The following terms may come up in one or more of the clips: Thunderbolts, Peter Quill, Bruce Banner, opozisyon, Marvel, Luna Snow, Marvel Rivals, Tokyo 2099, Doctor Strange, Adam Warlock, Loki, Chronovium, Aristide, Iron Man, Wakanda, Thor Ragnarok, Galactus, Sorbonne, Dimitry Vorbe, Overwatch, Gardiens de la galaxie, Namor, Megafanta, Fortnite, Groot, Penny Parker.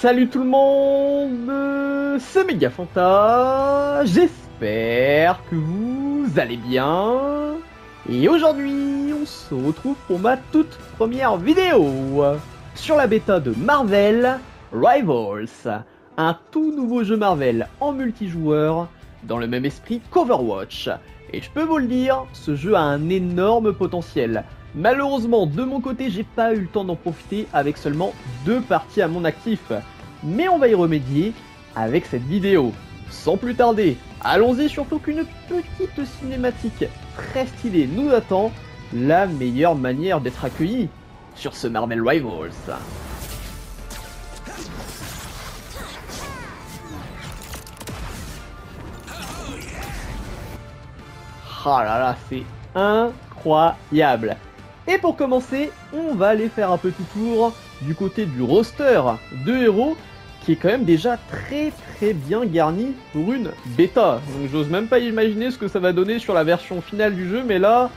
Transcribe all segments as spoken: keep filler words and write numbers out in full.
Salut tout le monde, c'est Megafanta, j'espère que vous allez bien. Et aujourd'hui, on se retrouve pour ma toute première vidéo sur la bêta de Marvel Rivals, un tout nouveau jeu Marvel en multijoueur dans le même esprit qu'Overwatch. Et je peux vous le dire, ce jeu a un énorme potentiel. Malheureusement, de mon côté, j'ai pas eu le temps d'en profiter avec seulement deux parties à mon actif. Mais on va y remédier avec cette vidéo. Sans plus tarder, allons-y, surtout qu'une petite cinématique très stylée nous attend. La meilleure manière d'être accueilli sur ce Marvel Rivals. Ah là là, c'est incroyable! Et pour commencer, on va aller faire un petit tour du côté du roster de héros qui est quand même déjà très très bien garni pour une bêta. Donc j'ose même pas imaginer ce que ça va donner sur la version finale du jeu, mais là,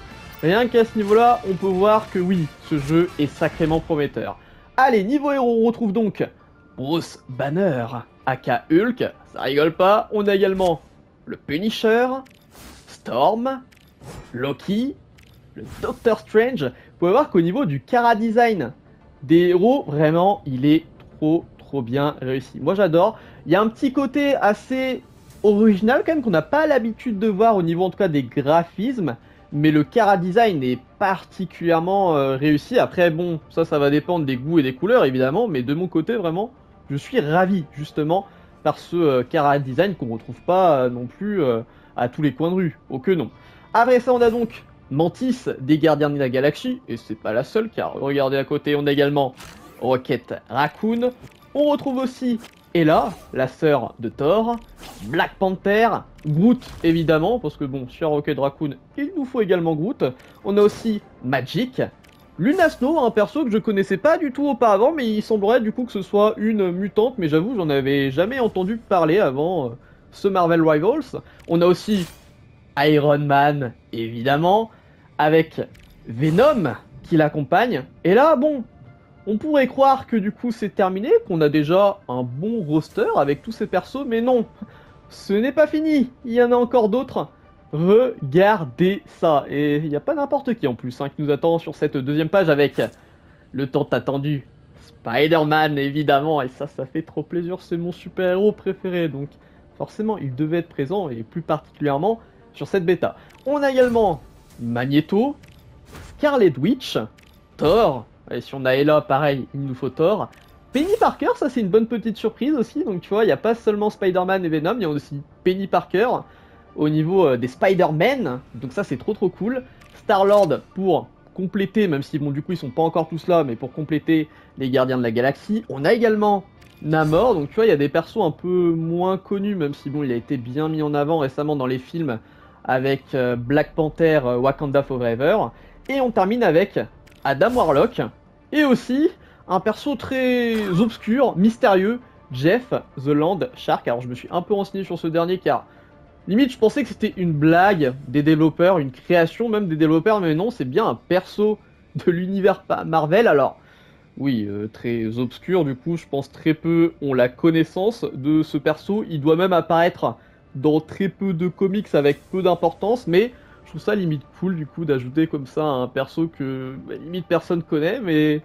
rien qu'à ce niveau-là, on peut voir que oui, ce jeu est sacrément prometteur. Allez, niveau héros, on retrouve donc Bruce Banner, aka Hulk, ça rigole pas. On a également le Punisher, Storm, Loki, le Doctor Strange. Vous pouvez voir qu'au niveau du chara design des héros, vraiment, il est trop trop bien réussi. Moi j'adore. Il y a un petit côté assez original quand même qu'on n'a pas l'habitude de voir au niveau en tout cas des graphismes, mais le chara design est particulièrement euh, réussi. Après bon, ça ça va dépendre des goûts et des couleurs évidemment, mais de mon côté vraiment, je suis ravi justement par ce euh, chara design qu'on ne retrouve pas euh, non plus euh, à tous les coins de rue. Oh que non. Après ça, on a donc Mantis des Gardiens de la galaxie, et c'est pas la seule car regardez à côté, on a également Rocket Raccoon. On retrouve aussi Hela, la sœur de Thor, Black Panther, Groot évidemment, parce que bon, sur Rocket Raccoon, il nous faut également Groot. On a aussi Magic, Luna Snow, un perso que je connaissais pas du tout auparavant, mais il semblerait du coup que ce soit une mutante, mais j'avoue, j'en avais jamais entendu parler avant euh, ce Marvel Rivals. On a aussi Iron Man, évidemment, avec Venom qui l'accompagne. Et là, bon, on pourrait croire que du coup c'est terminé, qu'on a déjà un bon roster avec tous ces persos, mais non, ce n'est pas fini, il y en a encore d'autres. Regardez ça, et il n'y a pas n'importe qui en plus hein, qui nous attend sur cette deuxième page avec le tant attendu Spider-Man, évidemment, et ça, ça fait trop plaisir, c'est mon super-héros préféré, donc forcément, il devait être présent, et plus particulièrement sur cette bêta. On a également Magneto, Scarlet Witch, Thor, et si on a Hela, pareil, il nous faut Thor. Penny Parker, ça c'est une bonne petite surprise aussi, donc tu vois, il n'y a pas seulement Spider-Man et Venom, il y a aussi Penny Parker au niveau euh, des Spider-Man, donc ça c'est trop trop cool. Star-Lord pour compléter, même si bon du coup ils sont pas encore tous là, mais pour compléter les Gardiens de la galaxie. On a également Namor, donc tu vois, il y a des persos un peu moins connus, même si bon il a été bien mis en avant récemment dans les films, avec euh, Black Panther euh, Wakanda Forever. Et on termine avec Adam Warlock, et aussi un perso très obscur, mystérieux, Jeff The Land Shark. Alors je me suis un peu renseigné sur ce dernier, car limite je pensais que c'était une blague des développeurs, une création même des développeurs, mais non, c'est bien un perso de l'univers Marvel. Alors oui, euh, très obscur, du coup je pense très peu ont la connaissance de ce perso. Il doit même apparaître dans très peu de comics avec peu d'importance, mais je trouve ça limite cool du coup d'ajouter comme ça un perso que bah, limite personne connaît, mais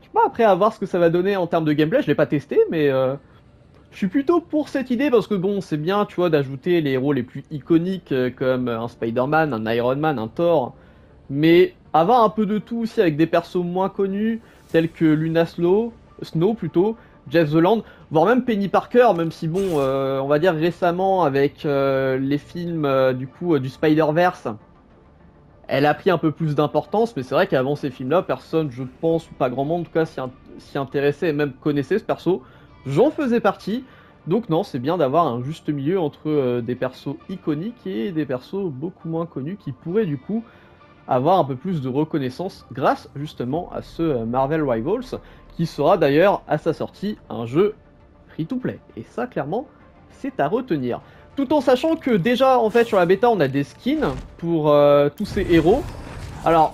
je sais pas, après à voir ce que ça va donner en termes de gameplay, je l'ai pas testé, mais euh, je suis plutôt pour cette idée, parce que bon, c'est bien tu vois d'ajouter les héros les plus iconiques euh, comme un Spider-Man, un Iron Man, un Thor, mais avoir un peu de tout aussi avec des persos moins connus tels que Luna Snow, Snow plutôt, Jeff The Land, voire même Penny Parker, même si bon, euh, on va dire récemment avec euh, les films euh, du coup euh, du Spider-Verse, elle a pris un peu plus d'importance, mais c'est vrai qu'avant ces films-là, personne, je pense, ou pas grand monde en tout cas, s'y intéressait et même connaissait ce perso. J'en faisais partie, donc non, c'est bien d'avoir un juste milieu entre euh, des persos iconiques et des persos beaucoup moins connus qui pourraient du coup avoir un peu plus de reconnaissance grâce justement à ce euh, Marvel Rivals, qui sera d'ailleurs à sa sortie un jeu free-to-play. Et ça, clairement, c'est à retenir. Tout en sachant que déjà, en fait, sur la bêta, on a des skins pour euh, tous ces héros. Alors,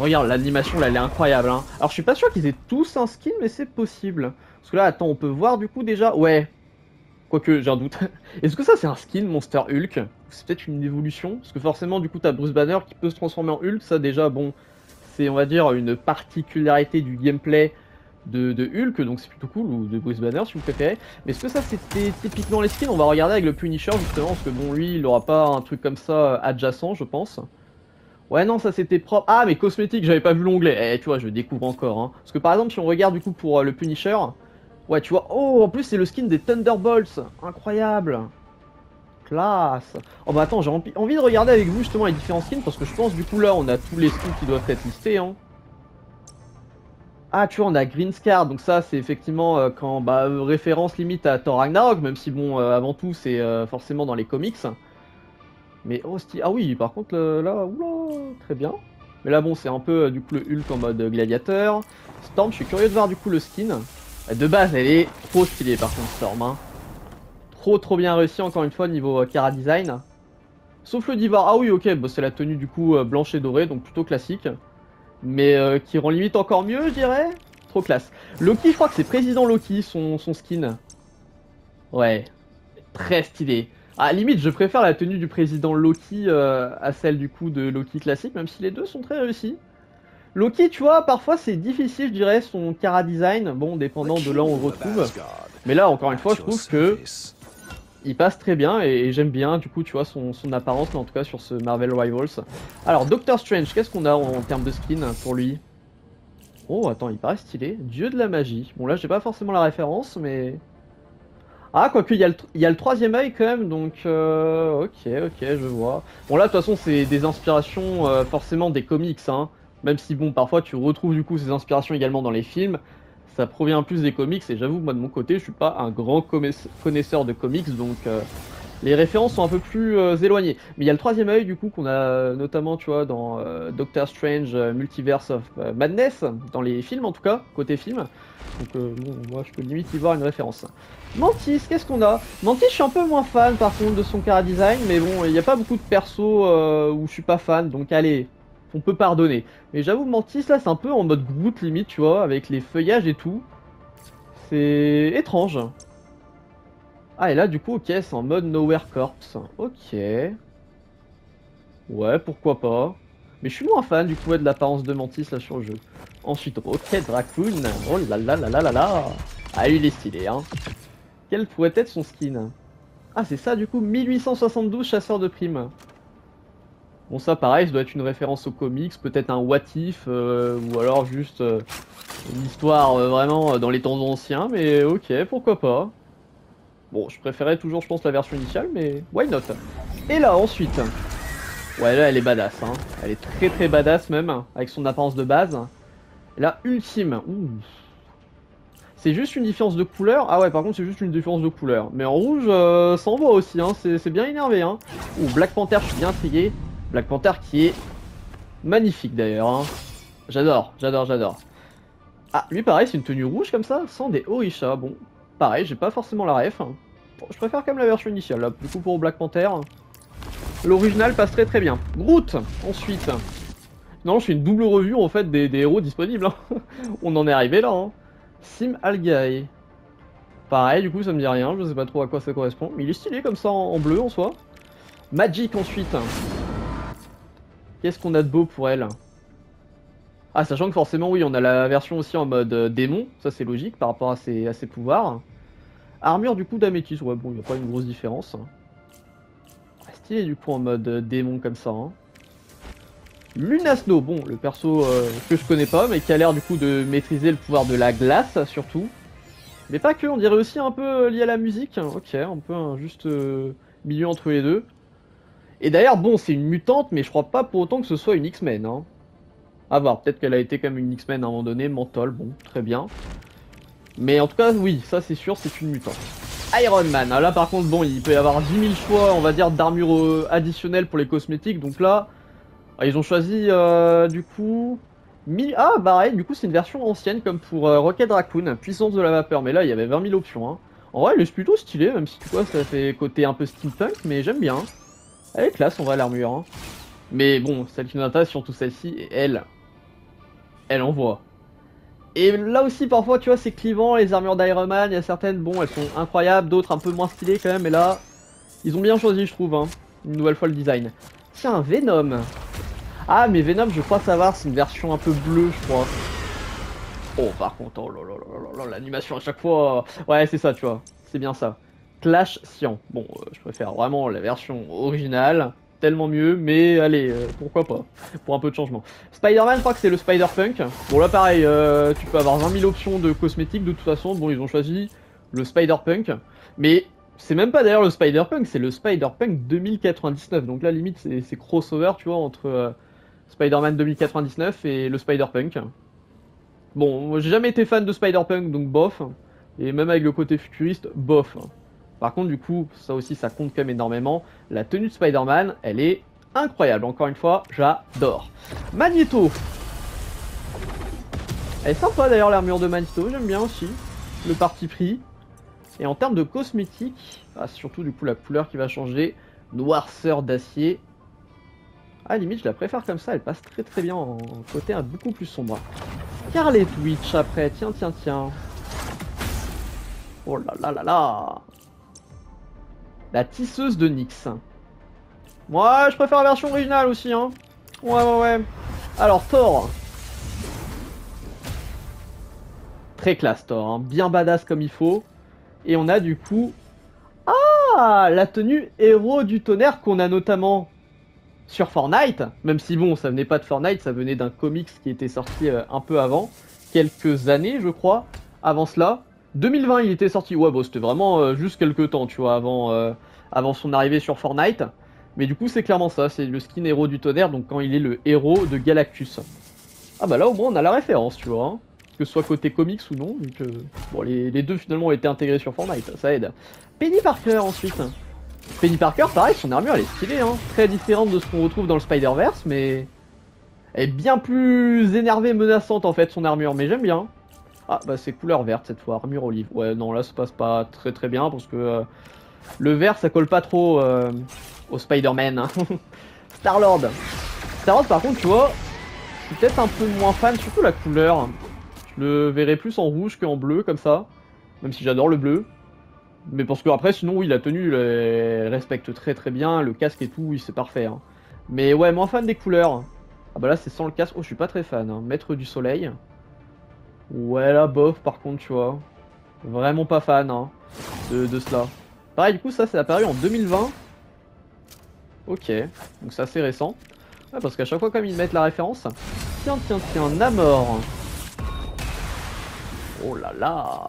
regarde, l'animation, là, elle est incroyable. Hein. Alors, je suis pas sûr qu'ils aient tous un skin, mais c'est possible. Parce que là, attends, on peut voir du coup déjà. Ouais. Quoique, j'ai un doute. Est-ce que ça, c'est un skin Monster Hulk? C'est peut-être une évolution. Parce que forcément, du coup, t'as Bruce Banner qui peut se transformer en Hulk. Ça, déjà, bon, c'est, on va dire, une particularité du gameplay de, de Hulk. Donc, c'est plutôt cool. Ou de Bruce Banner, si vous préférez. Mais est-ce que ça, c'était typiquement les skins? On va regarder avec le Punisher, justement. Parce que, bon, lui, il aura pas un truc comme ça adjacent, je pense. Ouais, non, ça c'était propre. Ah, mais cosmétique, j'avais pas vu l'onglet. Eh, tu vois, je découvre encore. Hein. Parce que par exemple, si on regarde du coup pour euh, le Punisher. Ouais, tu vois. Oh, en plus, c'est le skin des Thunderbolts. Incroyable. Classe. Oh, bah attends, j'ai envie de regarder avec vous justement les différents skins. Parce que je pense, du coup, là, on a tous les skins qui doivent être listés. Hein. Ah, tu vois, on a Green Scar. Donc, ça, c'est effectivement euh, quand. Bah, euh, référence limite à Thor Ragnarok. Même si, bon, euh, avant tout, c'est euh, forcément dans les comics. Mais oh, ah oui, par contre là, oula, très bien. Mais là bon, c'est un peu du coup le Hulk en mode gladiateur. Storm, je suis curieux de voir du coup le skin. De base, elle est trop stylée par contre Storm. Hein. Trop trop bien réussi encore une fois niveau Cara design. Sauf le diva. Ah oui, ok, bah, c'est la tenue du coup blanche et dorée, donc plutôt classique. Mais euh, qui rend limite encore mieux, je dirais. Trop classe. Loki, je crois que c'est président Loki son, son skin. Ouais, très stylé. Ah, limite, je préfère la tenue du président Loki euh, à celle du coup de Loki classique, même si les deux sont très réussis. Loki, tu vois, parfois c'est difficile, je dirais, son Cara design, bon, dépendant de là où on le retrouve. Mais là, encore une fois, je trouve que il passe très bien et, et j'aime bien, du coup, tu vois, son, son apparence, mais en tout cas sur ce Marvel Rivals. Alors, Doctor Strange, qu'est-ce qu'on a en, en termes de skin pour lui? Oh, attends, il paraît stylé. Dieu de la magie. Bon, là, j'ai pas forcément la référence, mais... Ah, quoique, il y, y a le troisième œil quand même, donc euh, ok, ok, je vois. Bon là, de toute façon, c'est des inspirations euh, forcément des comics, hein. Même si, bon, parfois, tu retrouves du coup ces inspirations également dans les films. Ça provient plus des comics, et j'avoue, moi, de mon côté, je suis pas un grand connaisseur de comics, donc euh, les références sont un peu plus euh, éloignées. Mais il y a le troisième œil, du coup, qu'on a notamment, tu vois, dans euh, Doctor Strange euh, Multiverse of euh, Madness, dans les films, en tout cas, côté film. Donc euh, bon, moi je peux limite y voir une référence. Mantis, qu'est-ce qu'on a? Mantis, je suis un peu moins fan par contre de son cara design, mais bon, il n'y a pas beaucoup de persos euh, où je suis pas fan, donc allez, on peut pardonner. Mais j'avoue, Mantis là, c'est un peu en mode Groot limite, tu vois, avec les feuillages et tout. C'est étrange. Ah, et là du coup, ok, c'est en mode Nowhere Corpse. Ok. Ouais, pourquoi pas. Mais je suis moins fan du coup de l'apparence de Mantis là sur le jeu. Ensuite, Rocket Raccoon. Oh là là là là là là. Ah, il est stylé, hein. Quel pourrait être son skin? Ah, c'est ça du coup, mille huit cent soixante-douze chasseur de primes. Bon, ça pareil, ça doit être une référence aux comics, peut-être un what if, euh, ou alors juste euh, une histoire euh, vraiment dans les temps anciens, mais ok, pourquoi pas. Bon, je préférais toujours, je pense, la version initiale, mais why not. Et là, ensuite. Ouais, là, elle est badass, hein. Elle est très très badass même, avec son apparence de base. La ultime, c'est juste une différence de couleur. Ah ouais, par contre, c'est juste une différence de couleur. Mais en rouge, euh, ça envoie aussi, hein. C'est bien énervé, hein. Ouh, Black Panther, je suis bien intrigué. Black Panther qui est magnifique d'ailleurs, hein. J'adore, j'adore, j'adore. Ah, lui pareil, c'est une tenue rouge comme ça, sans des orishas. Bon, pareil, j'ai pas forcément la ref. Bon, je préfère quand même la version initiale, là. Du coup, pour Black Panther, l'original passe très très bien. Groot, ensuite. Non, je fais une double revue en fait des, des héros disponibles. Hein. On en est arrivé là. Hein. Sim Algae. Pareil, du coup, ça me dit rien. Je sais pas trop à quoi ça correspond. Mais il est stylé comme ça en, en bleu en soi. Magic ensuite. Qu'est-ce qu'on a de beau pour elle? Ah, sachant que forcément, oui, on a la version aussi en mode euh, démon. Ça, c'est logique par rapport à ses, à ses pouvoirs. Armure du coup d'améthyste. Ouais, bon, il n'y a pas une grosse différence. Stylé du coup en mode euh, démon comme ça. Hein. Luna Snow, bon, le perso euh, que je connais pas, mais qui a l'air du coup de maîtriser le pouvoir de la glace, surtout. Mais pas que, on dirait aussi un peu lié à la musique. Ok, un peu un juste euh, milieu entre les deux. Et d'ailleurs, bon, c'est une mutante, mais je crois pas pour autant que ce soit une X-Men. Hein. À voir, peut-être qu'elle a été comme une X-Men à un moment donné, menthol, bon, très bien. Mais en tout cas, oui, ça c'est sûr, c'est une mutante. Iron Man, hein, là par contre, bon, il peut y avoir dix mille choix, on va dire, d'armure additionnelle pour les cosmétiques, donc là... Ils ont choisi euh, du coup... mille... Ah pareil, du coup c'est une version ancienne comme pour euh, Rocket Raccoon, puissance de la vapeur. Mais là il y avait vingt mille options. Hein. En vrai elle est plutôt stylée, même si tu vois ça fait côté un peu steampunk, mais j'aime bien. Elle est classe, on va l'armure. Hein. Mais bon, celle qui nous intéresse, surtout celle-ci, elle. Elle envoie. Et là aussi parfois tu vois c'est clivant, les armures d'Iron Man, il y a certaines, bon elles sont incroyables, d'autres un peu moins stylées quand même, mais là ils ont bien choisi je trouve, hein, une nouvelle fois le design. Tiens, Venom. Ah mais Venom je crois savoir, c'est une version un peu bleue je crois. Oh par contre, oh là là là là, l'animation à chaque fois, ouais c'est ça tu vois, c'est bien ça. Clash Cyan, bon euh, je préfère vraiment la version originale, tellement mieux, mais allez, euh, pourquoi pas, pour un peu de changement. Spider-Man, je crois que c'est le Spider-Punk. Bon là pareil, euh, tu peux avoir vingt mille options de cosmétiques, de toute façon, bon ils ont choisi le Spider-Punk. Mais c'est même pas d'ailleurs le Spider-Punk, c'est le Spider-Punk deux mille quatre-vingt-dix-neuf. Donc là limite c'est crossover, tu vois, entre euh, Spider-Man deux mille quatre-vingt-dix-neuf et le Spider-Punk. Bon, j'ai jamais été fan de Spider-Punk, donc bof. Et même avec le côté futuriste, bof. Par contre, du coup, ça aussi, ça compte quand même énormément. La tenue de Spider-Man, elle est incroyable. Encore une fois, j'adore. Magneto. Elle est sympa d'ailleurs, l'armure de Magneto. J'aime bien aussi le parti pris. Et en termes de cosmétiques, ah, surtout du coup la couleur qui va changer. Noirceur d'acier. Ah, limite, je la préfère comme ça. Elle passe très très bien en côté hein, beaucoup plus sombre. Scarlet Witch après. Tiens, tiens, tiens. Oh là là là là. La tisseuse de Nyx. Moi, je préfère la version originale aussi, hein. Ouais, ouais, ouais. Alors, Thor. Très classe, Thor. Hein. Bien badass comme il faut. Et on a du coup... Ah, la tenue héros du tonnerre qu'on a notamment sur Fortnite. Même si, bon, ça venait pas de Fortnite, ça venait d'un comics qui était sorti euh, un peu avant. Quelques années, je crois, avant cela. deux mille vingt il était sorti, ouais bon c'était vraiment euh, juste quelques temps tu vois avant, euh, avant son arrivée sur Fortnite. Mais du coup c'est clairement ça, c'est le skin héros du tonnerre, donc quand il est le héros de Galactus. Ah bah là au moins on a la référence tu vois, hein, que ce soit côté comics ou non, vu que bon, les, les deux finalement ont été intégrés sur Fortnite, ça aide. Penny Parker ensuite. Penny Parker pareil, son armure elle est stylée, hein, très différente de ce qu'on retrouve dans le Spider-Verse mais... Elle est bien plus énervée, menaçante en fait son armure, mais j'aime bien. Ah bah c'est couleur verte cette fois, armure olive. Ouais non là ça passe pas très très bien parce que euh, le vert ça colle pas trop euh, au Spider-Man. Hein. Star-Lord. Star-Lord par contre tu vois, je suis peut-être un peu moins fan, surtout la couleur. Je le verrai plus en rouge qu'en bleu comme ça, même si j'adore le bleu. Mais parce que après sinon oui la tenue elle respecte très très bien, le casque et tout, oui c'est parfait. Hein. Mais ouais moins fan des couleurs. Ah bah là c'est sans le casque, oh je suis pas très fan. Hein. Maître du soleil. Ouais là bof par contre tu vois, vraiment pas fan hein, de, de cela. Pareil du coup ça c'est apparu en deux mille vingt. Ok, donc c'est assez récent. Ouais, parce qu'à chaque fois comme ils mettent la référence. Tiens tiens tiens, Namor. Oh là là.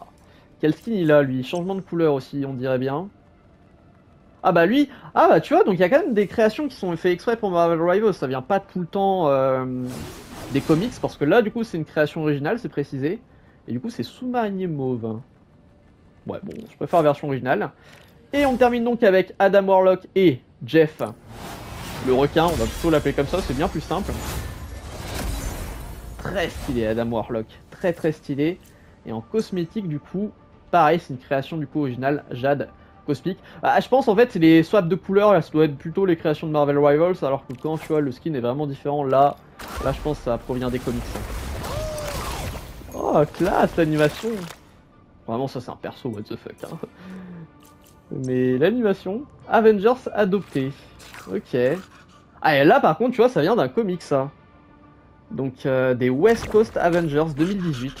Quel skin il a lui, changement de couleur aussi on dirait bien. Ah bah lui, ah bah tu vois donc il y a quand même des créations qui sont faites exprès pour Marvel Rivals, ça vient pas tout le temps... Euh... des comics, parce que là du coup c'est une création originale, c'est précisé, et du coup c'est sous-marinier mauve. Ouais bon, je préfère la version originale. Et on termine donc avec Adam Warlock et Jeff, le requin, on va plutôt l'appeler comme ça, c'est bien plus simple. Très stylé Adam Warlock, très très stylé, et en cosmétique du coup, pareil c'est une création du coup originale, Jade Cosmic. Ah, je pense en fait c'est les swaps de couleurs, là, ça doit être plutôt les créations de Marvel Rivals, alors que quand tu vois le skin est vraiment différent, là, là je pense que ça provient des comics. Oh classe l'animation. Vraiment ça c'est un perso what the fuck hein. Mais l'animation, Avengers adopté. Ok. Ah et là par contre tu vois ça vient d'un comic ça. Donc euh, des West Coast Avengers deux mille dix-huit.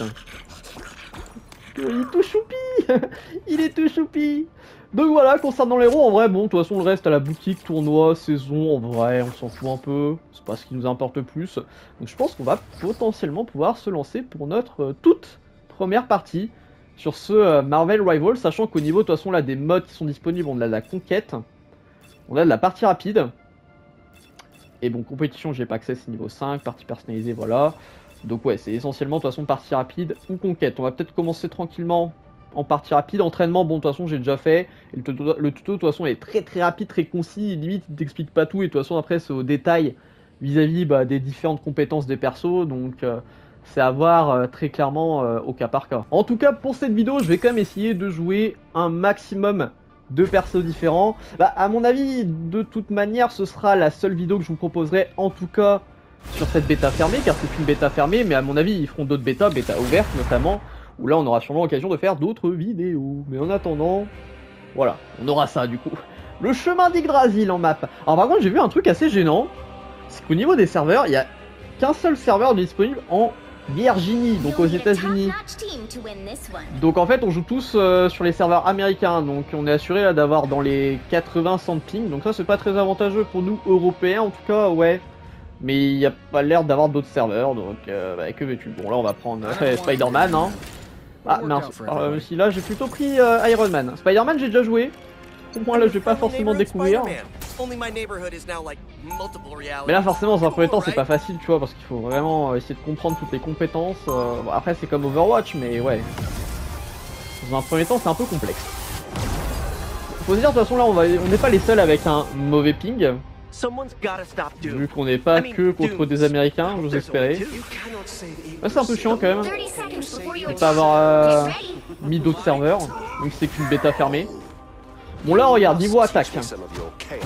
Il est tout choupi. Il est tout choupi. Donc voilà, concernant les héros, en vrai, bon, de toute façon, le reste à la boutique, tournoi, saison, en vrai, on s'en fout un peu, c'est pas ce qui nous importe le plus. Donc je pense qu'on va potentiellement pouvoir se lancer pour notre euh, toute première partie sur ce euh, Marvel Rivals, sachant qu'au niveau, de toute façon, là, des modes qui sont disponibles, on a de la conquête, on a de la partie rapide, et bon, compétition, j'ai pas accès, c'est niveau cinq, partie personnalisée, voilà. Donc ouais, c'est essentiellement, de toute façon, partie rapide ou conquête. On va peut-être commencer tranquillement... En partie rapide, entraînement, bon de toute façon j'ai déjà fait, et le tuto, le tuto de toute façon est très très rapide, très concis, limite il t'explique pas tout, et de toute façon après c'est au détail vis-à-vis -vis, bah, des différentes compétences des persos, donc euh, c'est à voir euh, très clairement euh, au cas par cas. En tout cas pour cette vidéo je vais quand même essayer de jouer un maximum de persos différents, bah à mon avis de toute manière ce sera la seule vidéo que je vous proposerai en tout cas sur cette bêta fermée, car c'est une bêta fermée, mais à mon avis ils feront d'autres bêtas, bêta ouvertes notamment, où là on aura sûrement l'occasion de faire d'autres vidéos. Mais en attendant, voilà, on aura ça du coup. Le chemin d'Yggdrasil en map. Alors par contre j'ai vu un truc assez gênant, c'est qu'au niveau des serveurs, il n'y a qu'un seul serveur disponible en Virginie, donc aux États-Unis. Donc en fait on joue tous euh, sur les serveurs américains, donc on est assuré là d'avoir dans les quatre-vingts cents de ping, donc ça c'est pas très avantageux pour nous Européens en tout cas, ouais. Mais il n'y a pas l'air d'avoir d'autres serveurs, donc euh, bah, que veux-tu. Bon là on va prendre euh, Spider-Man, hein. Ah mince, euh, si là j'ai plutôt pris euh, Iron Man. Spider-Man j'ai déjà joué, au moins là je vais pas forcément découvrir. Mais là forcément dans un premier temps c'est pas facile tu vois, parce qu'il faut vraiment essayer de comprendre toutes les compétences. Euh, bon, après c'est comme Overwatch mais ouais, dans un premier temps c'est un peu complexe. Faut se dire de toute façon là on va, on n'est pas les seuls avec un mauvais ping. Vu qu'on n'est pas que contre des Américains, j'ose espérer. Bah, c'est un peu chiant quand même, de pas avoir euh, mis d'autres serveurs, donc c'est qu'une bêta fermée. Bon là regarde, niveau attaque,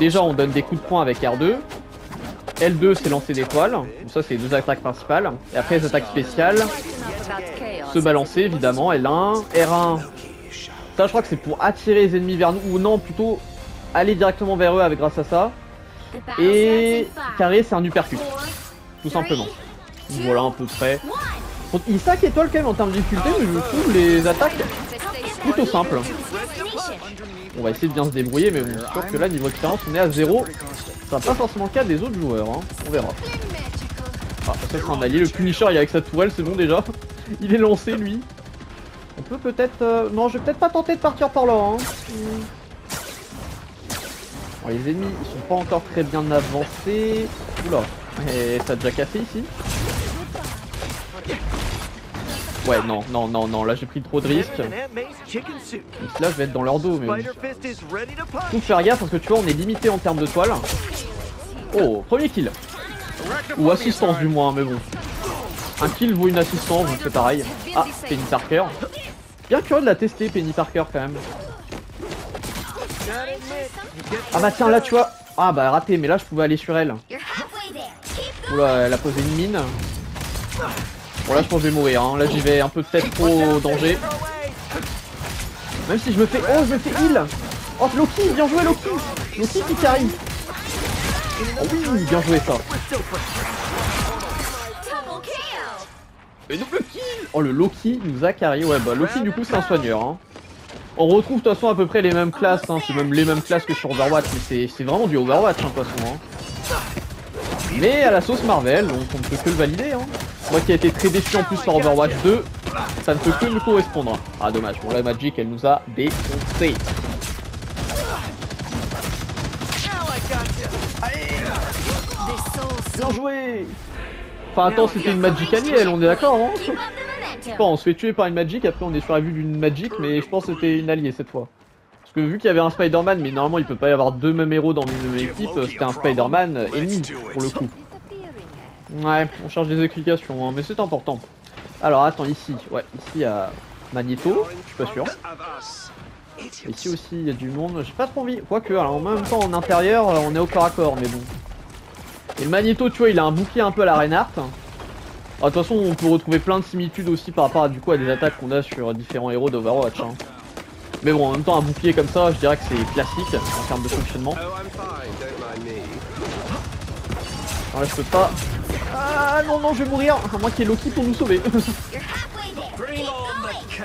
déjà on donne des coups de poing avec R deux, L deux c'est lancer des toiles, donc ça c'est les deux attaques principales, et après les attaques spéciales, se balancer évidemment, L un, R un, ça je crois que c'est pour attirer les ennemis vers nous, ou non plutôt aller directement vers eux avec, grâce à ça, et carré c'est un uppercut, tout simplement, voilà à peu près. Bon, il sac étoile quand même en termes de difficulté, mais je trouve les attaques plutôt simples. On va essayer de bien se débrouiller, mais bon, c'est sûr que là, niveau expérience, on est à zéro. Ça sera pas forcément le cas des autres joueurs, hein. On verra. Ah, ça c'est un allié, le Punisher, il est avec sa tourelle, c'est bon déjà. Il est lancé, lui. On peut peut-être... Euh... Non, je vais peut-être pas tenter de partir par là, hein. Bon, les ennemis, ils sont pas encore très bien avancés. Oula, et ça a déjà cassé ici. Ouais, non, non, non, non, là j'ai pris trop de risques. Donc là je vais être dans leur dos, mais... Faut faire gaffe parce que tu vois, on est limité en termes de toile. Oh, premier kill. Ou assistance du moins, mais bon. Un kill vaut une assistance, donc c'est pareil. Ah, Penny Parker. Bien curieux de la tester, Penny Parker, quand même. Ah bah tiens, là tu vois... Ah bah raté, mais là je pouvais aller sur elle. Oula, elle a posé une mine. Bon là je pense que je vais mourir, hein. Là j'y vais un peu peut-être trop danger. Même si je me fais... Oh je me fais heal. Oh Loki, bien joué Loki. Loki qui carry. Oh oui, bien joué ça. Et double kill. Oh le Loki nous a carry, ouais bah Loki du coup c'est un soigneur, hein. On retrouve de toute façon à peu près les mêmes classes, hein. C'est même les mêmes classes que sur Overwatch, mais c'est vraiment du Overwatch, hein, de toute façon, hein. Mais à la sauce Marvel, donc on ne peut que le valider, hein. Moi qui a été très déçu en plus par Overwatch deux, ça ne peut que nous correspondre. Ah dommage, bon la Magic elle nous a défoncé. Bien joué. Enfin attends, c'était une Magic annuelle, on est d'accord, hein. Bon, on se fait tuer par une Magic, après on est sur la vue d'une Magic, mais je pense que c'était une alliée cette fois. Parce que vu qu'il y avait un Spider-Man, mais normalement il peut pas y avoir deux mêmes héros dans une même équipe, c'était un Spider-Man ennemi pour le coup. Ouais, on cherche des explications, hein, mais c'est important. Alors attends, ici, ouais, ici il y a Magneto, je suis pas sûr. Ici aussi il y a du monde, j'ai pas trop envie. Quoique, alors en même temps en intérieur on est au corps à corps, mais bon. Et le Magneto, tu vois, il a un bouclier un peu à la Reinhardt. De toute façon, on peut retrouver plein de similitudes aussi par rapport à, du coup, à des attaques qu'on a sur différents héros d'Overwatch, hein. Mais bon, en même temps, un bouclier comme ça, je dirais que c'est classique en termes de fonctionnement. Alors là, je peux pas... Ah non, non, je vais mourir. Enfin, moi qui ai Loki pour nous sauver.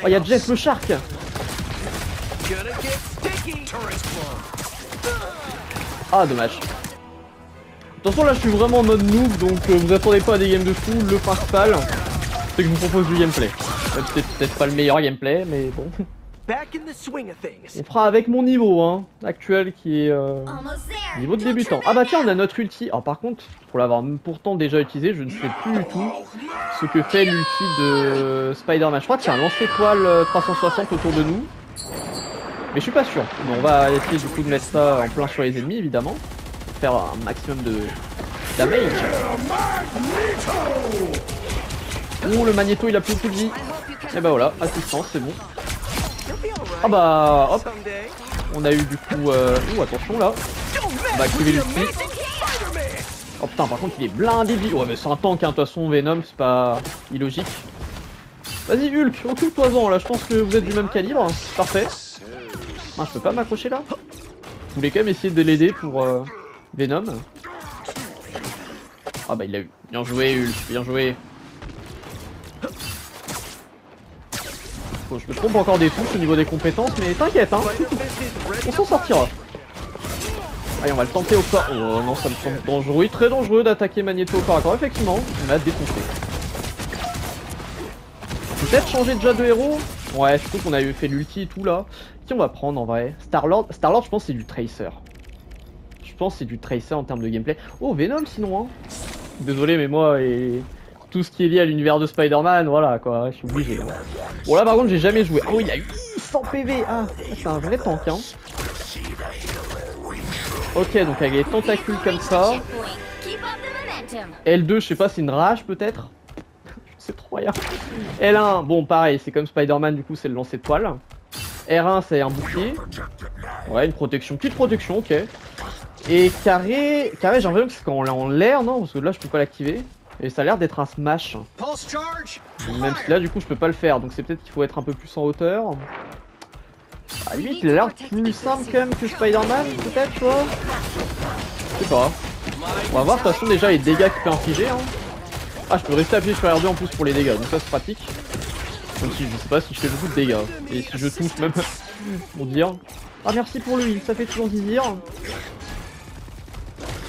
Oh, y'a Jeff le Shark. Ah, dommage. De toute façon, là, je suis vraiment en mode noob, donc euh, vous attendez pas à des games de fou. Le principal, c'est que je vous propose du gameplay. C'est peut-être pas le meilleur gameplay, mais bon. On fera avec mon niveau, hein, actuel, qui est euh, niveau de débutant. Ah bah tiens, on a notre ulti. Alors par contre, pour l'avoir pourtant déjà utilisé, je ne sais plus du tout ce que fait l'ulti de Spider-Man. Je crois que c'est un lance-étoile trois cent soixante autour de nous, mais je suis pas sûr. Bon, on va essayer du coup de mettre ça en plein sur les ennemis, évidemment, pour faire un maximum de damage. Oh, le Magneto, il a plus de vie. Et bah voilà, assistance, c'est bon. Ah bah hop, on a eu du coup... Euh... Ouh attention là, on va activer l'ulti. Oh putain, par contre il est blindé de vie. Ouais mais c'est un tank hein, de toute façon Venom, c'est pas illogique. Vas-y Hulk, recule-toi-en là, je pense que vous êtes du même calibre, hein. Parfait. Ah, je peux pas m'accrocher là. Je voulais quand même essayer de l'aider pour euh, Venom. Ah bah il l'a eu. Bien joué Hulk, bien joué. Bon, je me trompe encore des touches au niveau des compétences, mais t'inquiète hein, on s'en sortira. Allez, on va le tenter au corps. Oh non, ça me semble dangereux, très dangereux d'attaquer Magneto au corps à corps. Effectivement, on l'a défoncé. Peut-être changer déjà de héros. Ouais, je trouve qu'on a fait l'ulti et tout là. Qui on va prendre en vrai? Star-Lord, Star-Lord je pense c'est du Tracer. Je pense c'est du Tracer en termes de gameplay. Oh, Venom sinon hein. Désolé mais moi et tout ce qui est lié à l'univers de Spider-Man, voilà quoi, je suis obligé. Hein. Bon là par contre j'ai jamais joué. Oh il a eu cent P V. Ah, c'est un vrai tank hein. Ok, donc avec les tentacules comme ça. L deux, je sais pas, c'est une rage peut-être. C'est trop rien. L un, bon pareil, c'est comme Spider-Man du coup, c'est le lancer de poil. R un, c'est un bouclier. Ouais, une protection, petite protection, ok. Et carré, carré j'ai l'impression que c'est quand on l'a en l'air, non? Parce que là, je peux pas l'activer. Et ça a l'air d'être un smash. Même si là, du coup, je peux pas le faire. Donc c'est peut-être qu'il faut être un peu plus en hauteur. Ah lui il a l'air plus simple quand même que Spider-Man peut-être, tu vois. Je sais pas. On va voir de toute façon déjà les dégâts qu'il peut infliger hein. Ah je peux rester appuyé sur R deux en plus pour les dégâts, donc ça c'est pratique. Même si je sais pas si je fais beaucoup de dégâts. Et si je touche même pour dire. Ah merci pour le heal, ça fait toujours désir.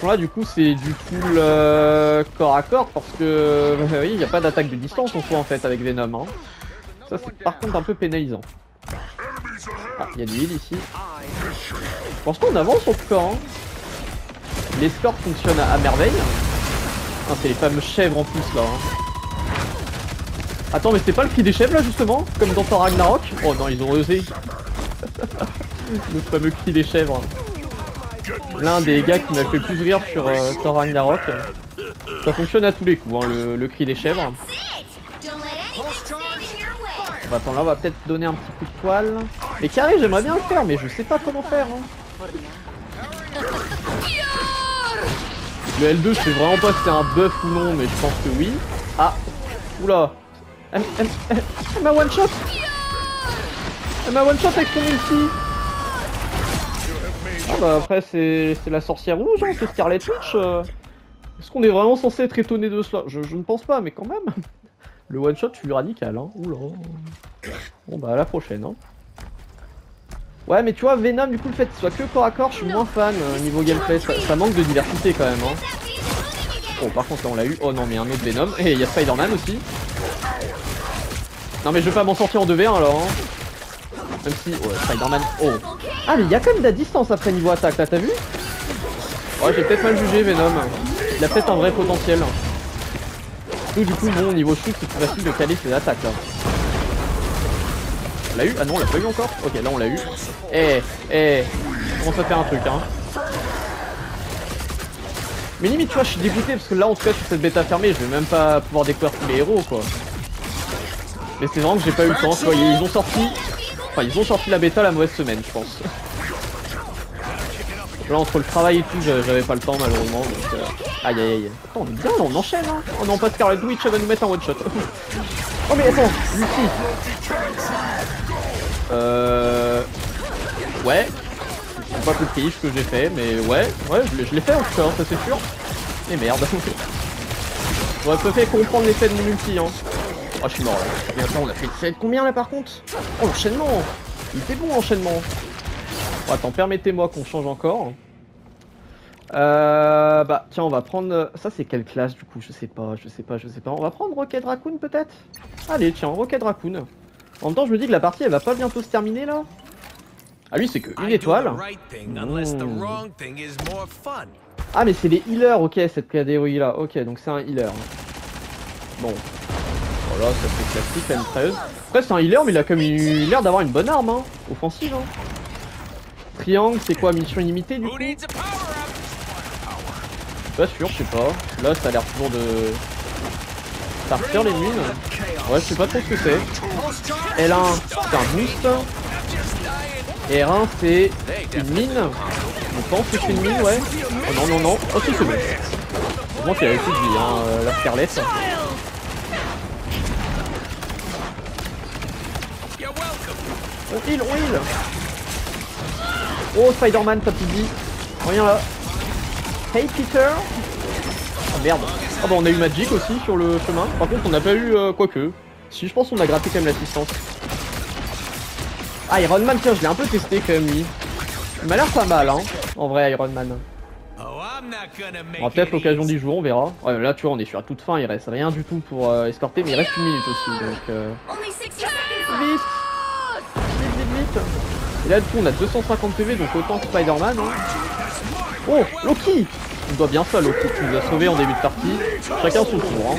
Là du coup c'est du full euh, corps à corps parce que bah, oui, il n'y a pas d'attaque de distance en soi en fait avec Venom hein. Ça c'est par contre un peu pénalisant. Ah, il y a du heal ici. Je pense qu'on avance en tout cas. Hein. Les scores fonctionnent à, à merveille. Ah, c'est les fameuses chèvres en plus là. Hein. Attends, mais c'était pas le cri des chèvres là justement? Comme dans Thor Ragnarok? Oh non, ils ont osé. Le fameux cri des chèvres. L'un des gars qui m'a fait le plus rire sur euh, Thor Ragnarok. Ça fonctionne à tous les coups, hein, le, le cri des chèvres. Attends, là on va peut-être donner un petit coup de poil. Et carré, j'aimerais bien le faire, mais je sais pas comment faire. Hein. Le L deux, je sais vraiment pas si c'est un buff ou non, mais je pense que oui. Ah, oula. Elle, elle, elle, elle m'a one shot. Elle m'a one shot avec son ulti. Ah bah après, c'est la sorcière rouge, hein, c'est Scarlet Witch. Est-ce qu'on est vraiment censé être étonné de cela? je, je ne pense pas, mais quand même. Le one shot, je suis radical, hein. Oula. Bon bah à la prochaine, hein. Ouais mais tu vois Venom, du coup le fait qu'il soit que corps à corps, je suis moins fan euh, niveau gameplay, ça, ça manque de diversité quand même, hein. Bon par contre là on l'a eu, oh non mais un autre Venom, et il y a Spider-Man aussi. Non mais je vais pas m'en sortir en deux v un alors, hein. Même si, ouais Spider-Man, oh. Ah mais il y a quand même de la distance après niveau attaque, là t'as vu? Ouais j'ai peut-être mal jugé Venom, il a peut-être un vrai potentiel. Et du coup, bon, au niveau shoot, c'est plus facile de caler ses attaques, là. On l'a eu? Ah non, on l'a pas eu encore? Ok, là, on l'a eu. Eh, eh, on se fait un truc, hein. Mais limite, tu vois, je suis dégoûté, parce que là, en tout cas, sur cette bêta fermée, je vais même pas pouvoir découvrir tous les héros, quoi. Mais c'est vraiment que j'ai pas eu le temps, tu vois, ils ont sorti... Enfin, ils ont sorti la bêta la mauvaise semaine, je pense. Là, entre le travail et tout, j'avais pas le temps, malheureusement, donc... Euh... Aïe aïe aïe. Attends, on est bien, on enchaîne hein. Oh non, pas Scarlet Witch, elle va nous mettre un one shot. Oh mais attends, Lucie. Euh... Ouais. Je n'ai pas compris ce que j'ai fait, mais ouais. Ouais, je l'ai fait en tout cas, hein, ça c'est sûr. Et merde. On a peu fait comprendre l'effet de mon multi, hein. Oh, je suis mort là. Mais attends, on a fait sept combien là par contre? Oh, l'enchaînement. Il était bon l'enchaînement. Oh, attends, permettez-moi qu'on change encore. Euh, bah tiens on va prendre... Ça c'est quelle classe du coup? Je sais pas, je sais pas, je sais pas. On va prendre Rocket Raccoon peut-être? Allez tiens, Rocket Raccoon. En même temps je me dis que la partie elle va pas bientôt se terminer là. Ah lui c'est que une étoile. Mmh. Ah mais c'est les healers, ok, cette catégorie là. Ok donc c'est un healer. Bon. Voilà, ça c'est classique M treize. Après c'est un healer mais il a comme une... l'air d'avoir une bonne arme hein. Offensive hein. Triangle c'est quoi? Mission illimitée du coup? Pas sûr, je sais pas. Là, ça a l'air toujours de... Ça retire les mines. Ouais, je sais pas trop ce que c'est. L un, c'est un boost. R un, c'est une mine. On pense que c'est une mine, ouais. Oh non, non, non. Oh, si, c'est bon. Bon, c'est la réussite de vie, hein, euh, la Scarlett. On heal, on heal. Oh, Spider-Man, top easy. Reviens là. Hey, Peter. Oh merde. Ah bah, on a eu Magic aussi sur le chemin. Par contre, on n'a pas eu euh, quoi que. Si, je pense qu'on a gratté quand même l'assistance. Ah, Iron Man, tiens, je l'ai un peu testé quand même, lui. Il m'a l'air pas mal, hein, en vrai, Iron Man. On va peut-être l'occasion d'y jouer, on verra. Ouais, là, tu vois, on est sur la toute fin, il reste rien du tout pour euh, escorter, mais il reste une minute aussi, donc... Euh... Vite. Vite, vite, vite. Et là, du coup, on a deux cent cinquante P V, donc autant que Spider-Man. Hein. Oh, Loki. On doit bien ça, Loki, tu nous as sauvés en début de partie. Chacun son tour,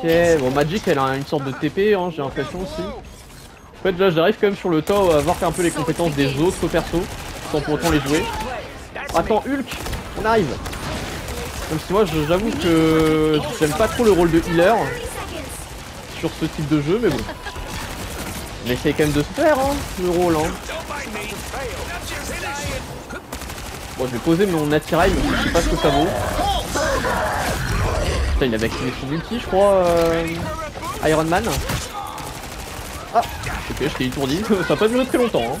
hein. Ok, bon, Magic, elle a une sorte de T P, hein, j'ai l'impression aussi. En fait, là, j'arrive quand même sur le tas à voir un peu les compétences des autres persos, sans pour autant les jouer. Attends, Hulk, on arrive. Même si moi, j'avoue que j'aime pas trop le rôle de healer sur ce type de jeu, mais bon. On essaye quand même de se faire, hein, le rôle, hein. Bon, je vais poser mon attirail, mais je sais pas ce que ça vaut. Putain, il avait activé son ulti, je crois, euh... Iron Man. Ah, je sais pas, je t'ai étourdi, ça a pas duré très longtemps, hein.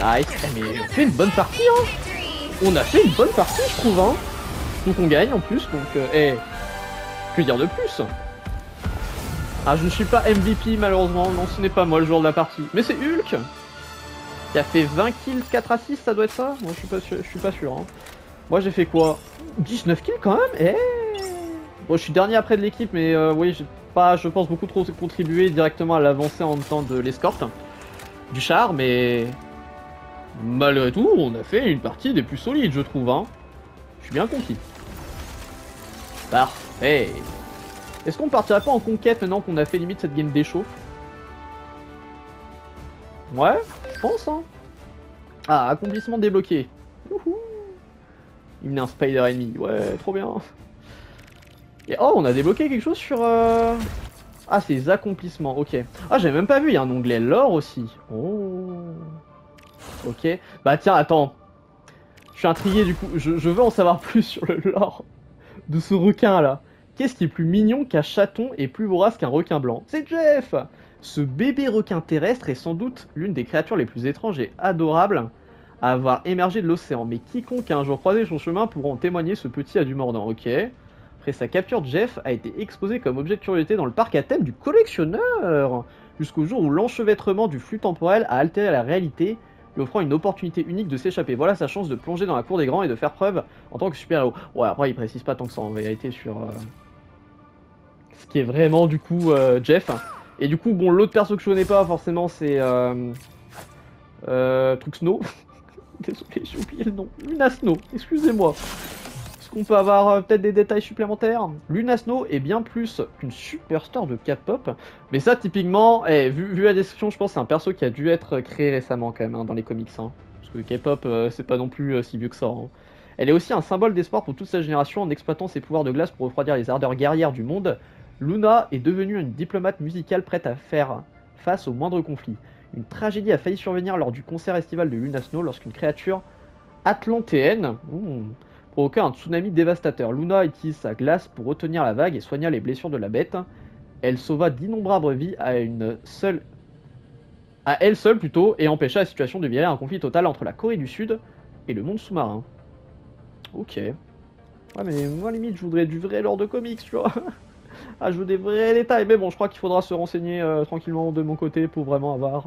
Nice, mais on fait une bonne partie, hein. On a fait une bonne partie, je trouve, hein. Donc on gagne en plus, donc eh, hey, que dire de plus. Ah, je ne suis pas M V P malheureusement, non, ce n'est pas moi le joueur de la partie, mais c'est Hulk qui a fait vingt kills, quatre à six, ça doit être ça. Moi, je suis pas sûr, je suis pas sûr, hein. Moi, j'ai fait quoi, dix-neuf kills quand même. Eh, hey. Bon, je suis dernier après de l'équipe, mais euh, oui, j'ai pas, je pense, beaucoup trop contribué directement à l'avancée en même temps de l'escorte du char, mais... Malgré tout, on a fait une partie des plus solides, je trouve, hein. Je suis bien conquis. Parfait. Est-ce qu'on partira pas en conquête maintenant qu'on a fait limite cette game d'échauffe? Ouais, je pense, hein. Ah, accomplissement débloqué. Wouhou. Il me met un spider ennemi. Ouais, trop bien. Et oh, on a débloqué quelque chose sur... Euh... Ah, ces accomplissements, ok. Ah, j'avais même pas vu, il y a un onglet lore aussi. Oh... Ok, bah tiens, attends, je suis intrigué du coup, je, je veux en savoir plus sur le lore de ce requin là. Qu'est-ce qui est plus mignon qu'un chaton et plus vorace qu'un requin blanc? C'est Jeff! Ce bébé requin terrestre est sans doute l'une des créatures les plus étranges et adorables à avoir émergé de l'océan, mais quiconque a un jour croisé son chemin pourra en témoigner, ce petit a du mordant, ok. Après sa capture, Jeff a été exposé comme objet de curiosité dans le parc à thème du collectionneur, jusqu'au jour où l'enchevêtrement du flux temporel a altéré la réalité, lui offrant une opportunité unique de s'échapper. Voilà sa chance de plonger dans la cour des grands et de faire preuve en tant que super-héros. Ouais, après, il précise pas tant que ça en vérité sur euh, ce qui est vraiment, du coup, euh, Jeff. Et du coup, bon, l'autre perso que je connais pas, forcément, c'est euh, euh, Truc Snow. Désolé, j'ai oublié le nom. Luna Snow, excusez-moi. Est-ce qu'on peut avoir euh, peut-être des détails supplémentaires? Luna Snow est bien plus qu'une superstar de K-pop. Mais ça, typiquement, eh, vu, vu la description, je pense que c'est un perso qui a dû être créé récemment, quand même, hein, dans les comics. Hein, parce que K-pop, euh, c'est pas non plus euh, si vieux que ça. Hein. Elle est aussi un symbole d'espoir pour toute sa génération en exploitant ses pouvoirs de glace pour refroidir les ardeurs guerrières du monde. Luna est devenue une diplomate musicale prête à faire face au moindre conflit. Une tragédie a failli survenir lors du concert estival de Luna Snow lorsqu'une créature atlantéenne hmm, provoqua un tsunami dévastateur. Luna utilise sa glace pour retenir la vague et soigna les blessures de la bête. Elle sauva d'innombrables vies à une seule, à elle seule plutôt, et empêcha la situation de virer un conflit total entre la Corée du Sud et le monde sous-marin. Ok. Ouais, mais moi, limite, je voudrais du vrai lore de comics, tu vois. Ah, je veux des vrais détails, mais bon, je crois qu'il faudra se renseigner euh, tranquillement de mon côté pour vraiment avoir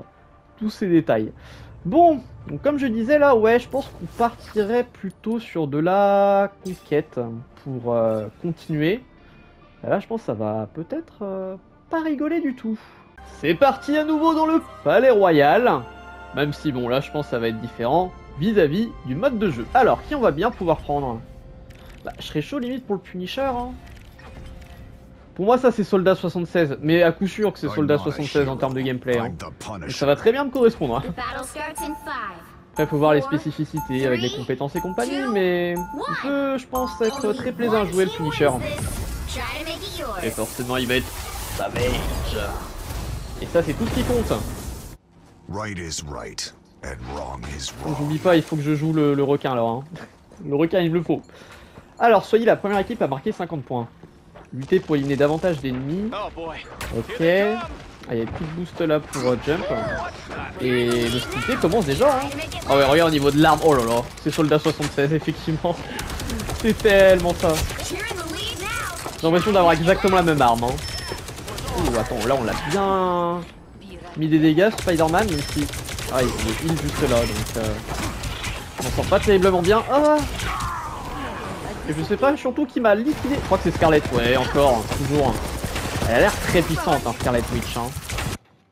tous ces détails. Bon, donc comme je disais là, ouais, je pense qu'on partirait plutôt sur de la conquête pour euh, continuer. Et là, je pense que ça va peut-être euh, pas rigoler du tout. C'est parti à nouveau dans le palais royal. Même si, bon, là, je pense que ça va être différent vis-à-vis du mode de jeu. Alors, qui on va bien pouvoir prendre? Bah, je serais chaud limite pour le Punisher, hein. Pour moi, ça, c'est Soldat soixante-seize, mais à coup sûr que c'est Soldat soixante-seize en termes de gameplay. Hein. Ça va très bien me correspondre. Hein. Après, faut voir les spécificités avec les compétences et compagnie, mais il peut, je pense, être très plaisant à jouer le Punisher. Et forcément, il va être Savage. Et ça, c'est tout ce qui compte. J'oublie pas, il faut que je joue le, le requin alors. Hein. Le requin, il me le faut. Alors, soyez la première équipe à marquer cinquante points. Lutter pour éliminer davantage d'ennemis. Ok. Ah, il y a une petite boost là pour uh, jump. Et le split commence déjà. Hein. Ah ouais, regarde au niveau de l'arme. Oh là là, c'est soldat soixante-seize, effectivement. C'est tellement ça. J'ai l'impression d'avoir exactement la même arme. Hein. Ouh, attends, là on l'a bien mis des dégâts, Spider-Man, même si. Ah, il est heal juste là, donc. Euh... On sort pas terriblement bien. Ah! Et je sais pas, surtout qui m'a liquidé. Je crois que c'est Scarlet, ouais, encore, toujours. Elle a l'air très puissante, hein, Scarlet Witch. Hein.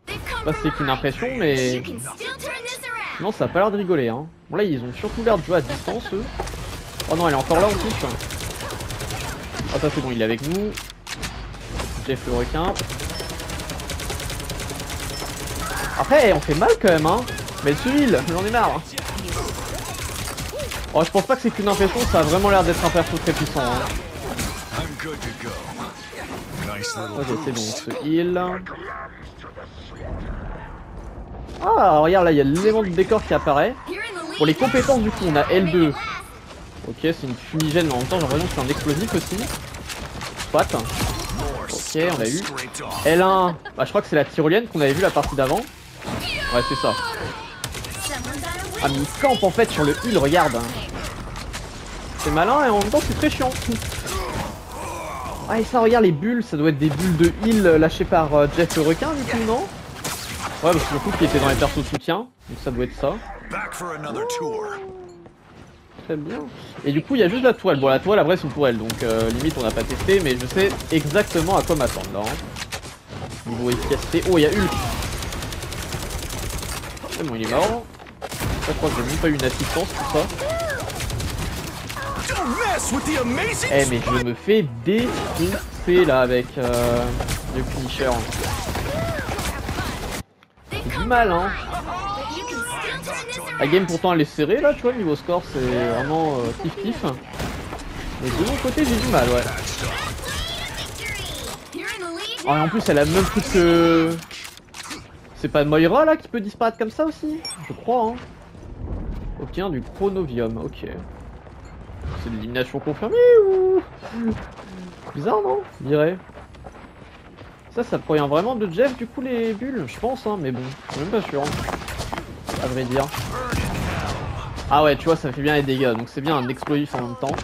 Je sais pas si c'est qu'une impression, mais. Non, ça a pas l'air de rigoler. Hein. Bon, là, ils ont surtout l'air de jouer à distance, eux. Oh non, elle est encore là en plus. Ah, ça c'est bon, il est avec nous. Jeff le requin. Après, on fait mal quand même, hein. Mais ce heal, j'en ai marre. Oh, je pense pas que c'est qu'une impression, ça a vraiment l'air d'être un perso très puissant. Hein. Ok, c'est bon, ce heal. Ah, regarde là, il y a l'élément du décor qui apparaît. Pour les compétences, du coup, on a L deux. Ok, c'est une fumigène, mais en même temps, j'ai l'impression que c'est un explosif aussi. Soit. Ok, on l'a eu. L un, bah, je crois que c'est la tyrolienne qu'on avait vu la partie d'avant. Ouais, c'est ça. Ah mais il campe en fait sur le heal, regarde. C'est malin et en même temps c'est très chiant. Ah et ça regarde les bulles, ça doit être des bulles de heal lâchées par euh, Jeff le requin du coup, non? Ouais parce que le coup qui était dans les persos de soutien, donc ça doit être ça. Oh. Très bien. Et du coup il y a juste la toile, bon la toile après c'est pour elle, donc euh, limite on n'a pas testé mais je sais exactement à quoi m'attendre là. Hein. Niveau efficacité, oh il y a Hulk. C'est bon il est mort. Je crois que j'ai même pas eu une assistance pour ça. Eh hey, mais je me fais défoncer là avec euh, le Punisher. C'est du mal hein. La game pourtant elle est serrée là, tu vois, niveau score c'est vraiment euh, kiff kiff. Mais de mon côté j'ai du mal ouais. Oh et en plus elle a le même truc que... C'est pas Moira là qui peut disparaître comme ça aussi? Je crois hein. Obtient du chronovium, ok. C'est de l'élimination confirmée ou... Bizarre non? Je dirais. Ça, ça provient vraiment de Jeff du coup les bulles, je pense hein, mais bon, je suis même pas sûr. Hein. À vrai dire. Ah ouais, tu vois, ça fait bien les dégâts, donc c'est bien un explosif en même temps.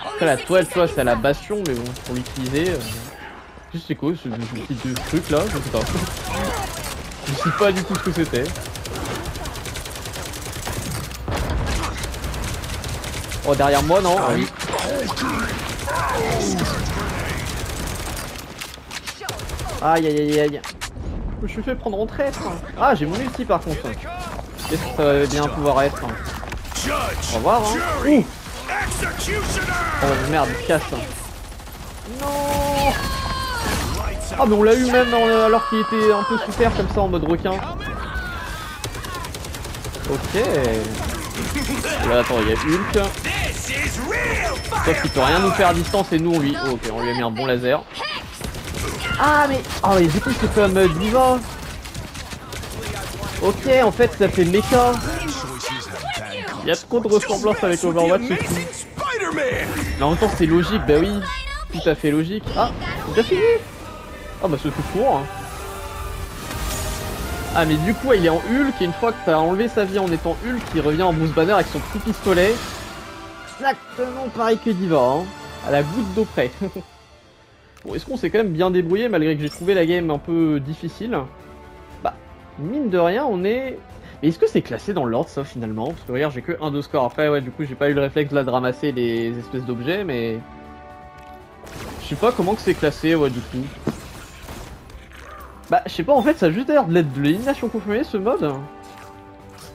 Après la toile, tu vois, c'est à la bastion, mais bon, pour l'utiliser... Euh... Juste c'est quoi ce petit truc là? Je sais pas. Je sais pas du tout ce que c'était. Oh derrière moi non ah, oui. Aïe aïe aïe aïe. Je me suis fait prendre en traître. Ah j'ai mon ulti par contre. Qu'est-ce que ça va bien pouvoir être? On va voir hein. Ouh. Oh merde casse. Non. Ah mais on l'a eu même alors qu'il était un peu sous terre comme ça en mode requin. Ok. Là attends il y a Hulk. Sauf qu'il peut rien nous faire à distance et nous on lui... Oh, ok on lui a mis un bon laser. Ah mais... Oh mais du coup c'est comme euh, Diva. Ok en fait ça fait méca. Il y a trop de ressemblance avec Overwatch et tout. Mais en même temps c'est logique, bah oui. Tout à fait logique. Ah c'est déjà fini. Ah bah ce tout court. Ah mais du coup il est en Hulk et une fois que t'as enlevé sa vie en étant Hulk, il revient en Bruce Banner avec son petit pistolet. Exactement pareil que Diva, hein. À la goutte d'eau près. Bon est-ce qu'on s'est quand même bien débrouillé malgré que j'ai trouvé la game un peu difficile? Bah mine de rien on est... Mais est-ce que c'est classé dans l'ordre ça finalement? Parce que regarde j'ai que un de score après ouais du coup j'ai pas eu le réflexe là de ramasser les espèces d'objets mais... Je sais pas comment que c'est classé ouais du coup. Bah je sais pas en fait ça a juste l'air de l'élimination confirmée ce mode.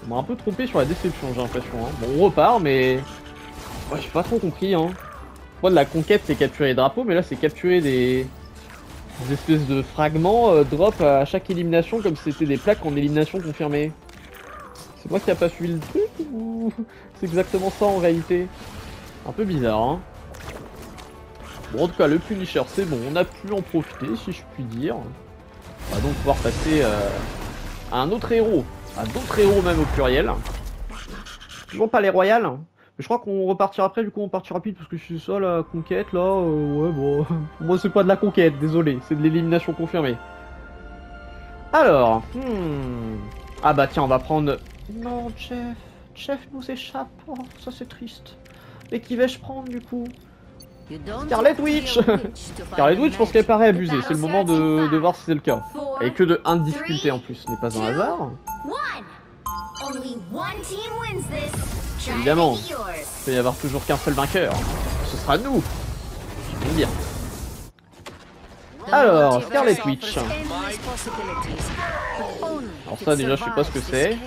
On m'a un peu trompé sur la déception j'ai l'impression hein. Bon on repart mais... Ouais j'ai pas trop compris hein. Moi de la conquête c'est capturer les drapeaux mais là c'est capturer des... des espèces de fragments euh, drop à chaque élimination comme si c'était des plaques en élimination confirmée. C'est moi qui a pas suivi le truc ou... C'est exactement ça en réalité. Un peu bizarre hein. Bon en tout cas le Punisher c'est bon, on a pu en profiter si je puis dire. On va donc pouvoir passer euh, à un autre héros. à d'autres héros même au pluriel. Toujours pas les royales. Mais je crois qu'on repartira après, du coup on partira rapide parce que je suis ça la conquête là, euh, ouais bon. Pour moi c'est pas de la conquête, désolé, c'est de l'élimination confirmée. Alors, hmm. Ah bah tiens on va prendre... Non Jeff, Jeff nous échappe, oh, ça c'est triste. Mais qui vais-je prendre du coup? Scarlet Witch. Scarlet Witch, je pense qu'elle paraît abusée, c'est le moment de, de voir si c'est le cas. Et que de un de difficulté en plus, ce n'est pas un hasard. Évidemment, il peut y avoir toujours qu'un seul vainqueur. Ce sera nous. Bien. Alors, Scarlet Witch. Alors ça déjà je sais pas ce que c'est.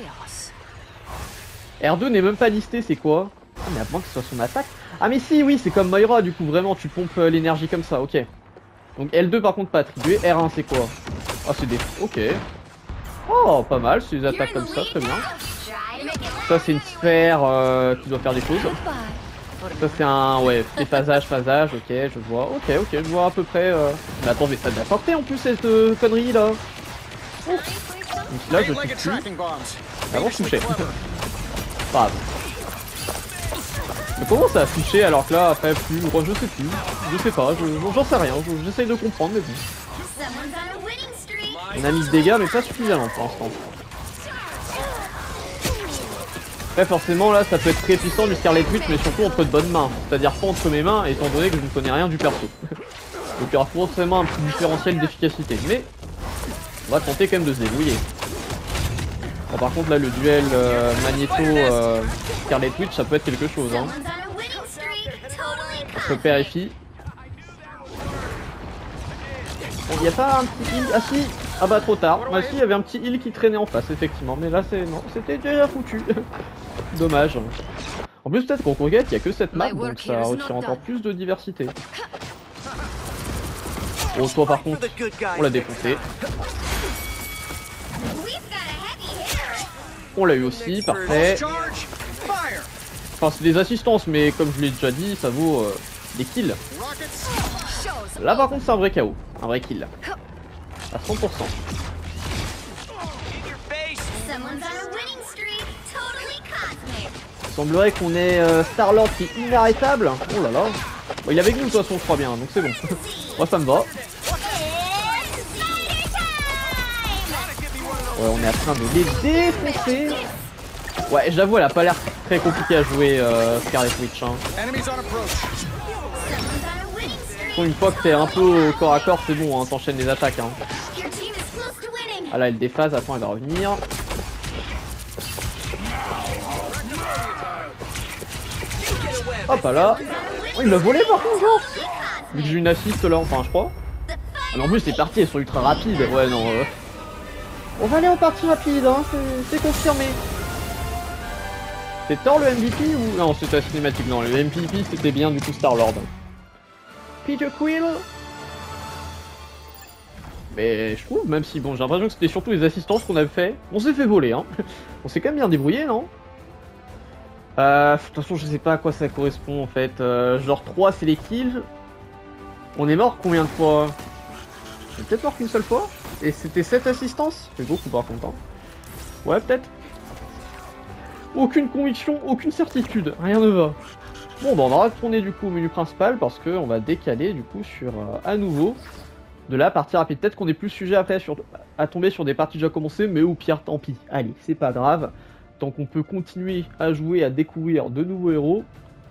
R deux n'est même pas listé, c'est quoi? Ah mais à moins que ce soit son attaque. Ah mais si, oui, c'est comme Moira du coup, vraiment tu pompes euh, l'énergie comme ça, ok. Donc L deux par contre pas attribué, R un c'est quoi? Ah c'est des... ok. Oh pas mal, c'est des attaques comme ça, très bien. Ça c'est une sphère euh, qui doit faire des choses. Ça c'est un... ouais, phasage, phasage, ok, je vois, ok, ok, je vois à peu près... Euh... Mais attends, mais ça de la portée en plus cette euh, connerie là. Ouf. Donc là je touche plus. Avant je touchais. Pas Mais comment ça a affiché alors que là, après, plus, moi, je sais plus, je sais pas, j'en je, sais rien, j'essaye je, de comprendre, mais bon. On a mis de dégâts, mais pas suffisamment pour l'instant. Après, forcément, là, ça peut être très puissant du Scarlet Witch, mais surtout entre de bonnes mains. C'est-à-dire pas entre mes mains, étant donné que je ne connais rien du perso. Donc il y aura forcément un petit différentiel d'efficacité, mais on va tenter quand même de se débrouiller. Ah, par contre là le duel euh, Magneto euh, Scarlet Witch ça peut être quelque chose hein. On se périfie. Bon y a pas un petit heal. Ah si. Ah bah trop tard. Bah si il y avait un petit heal qui traînait en face effectivement. Mais là c'est... non c'était déjà foutu. Dommage. En plus peut-être qu'on conquête il y a que cette map donc ça retire encore plus de diversité. Oh toi par contre on l'a défoncé. On l'a eu aussi, parfait. Enfin c'est des assistances mais comme je l'ai déjà dit ça vaut euh, des kills. Là par contre c'est un vrai K O, un vrai kill. À cent pour cent. Il semblerait qu'on ait euh, Star-Lord qui est inarrêtable. Oh là là. Bon, il est avec nous de toute façon je crois bien donc c'est bon. Moi ça me va. Ouais, on est en train de les défoncer. Ouais, j'avoue, elle a pas l'air très compliquée à jouer euh, Scarlet Witch. Hein. Une fois que t'es un peu corps à corps, c'est bon, hein, t'enchaînes les attaques. Hein. Ah là, elle déphase, attends, elle va revenir. Hop là. Oh, il l'a volé par contre, genre. Vu que j'ai une assiste là, enfin, je crois. Ah, mais en plus, les parties, elles sont ultra rapides. Ouais, non. Euh... On va aller en partie rapide, hein, c'est confirmé. C'est Thor le M V P ou... non, c'était la cinématique, non, le M V P c'était bien du coup Star-Lord. Peter Quill. Mais je trouve, même si, bon, j'ai l'impression que c'était surtout les assistances qu'on avait fait. On s'est fait voler, hein. On s'est quand même bien débrouillé, non? Euh, de toute façon, je sais pas à quoi ça correspond, en fait. Euh, genre trois, c'est les kills. On est mort combien de fois? On est peut-être mort qu'une seule fois. Et c'était sept assistances. C'est beaucoup par contre. Hein. Ouais peut-être. Aucune conviction, aucune certitude, rien ne va. Bon bah on va retourner du coup au menu principal parce que on va décaler du coup sur euh, à nouveau de la partie rapide. Peut-être qu'on est plus sujet après sur, à tomber sur des parties déjà commencées, mais au pire tant pis. Allez, c'est pas grave. Tant qu'on peut continuer à jouer, à découvrir de nouveaux héros,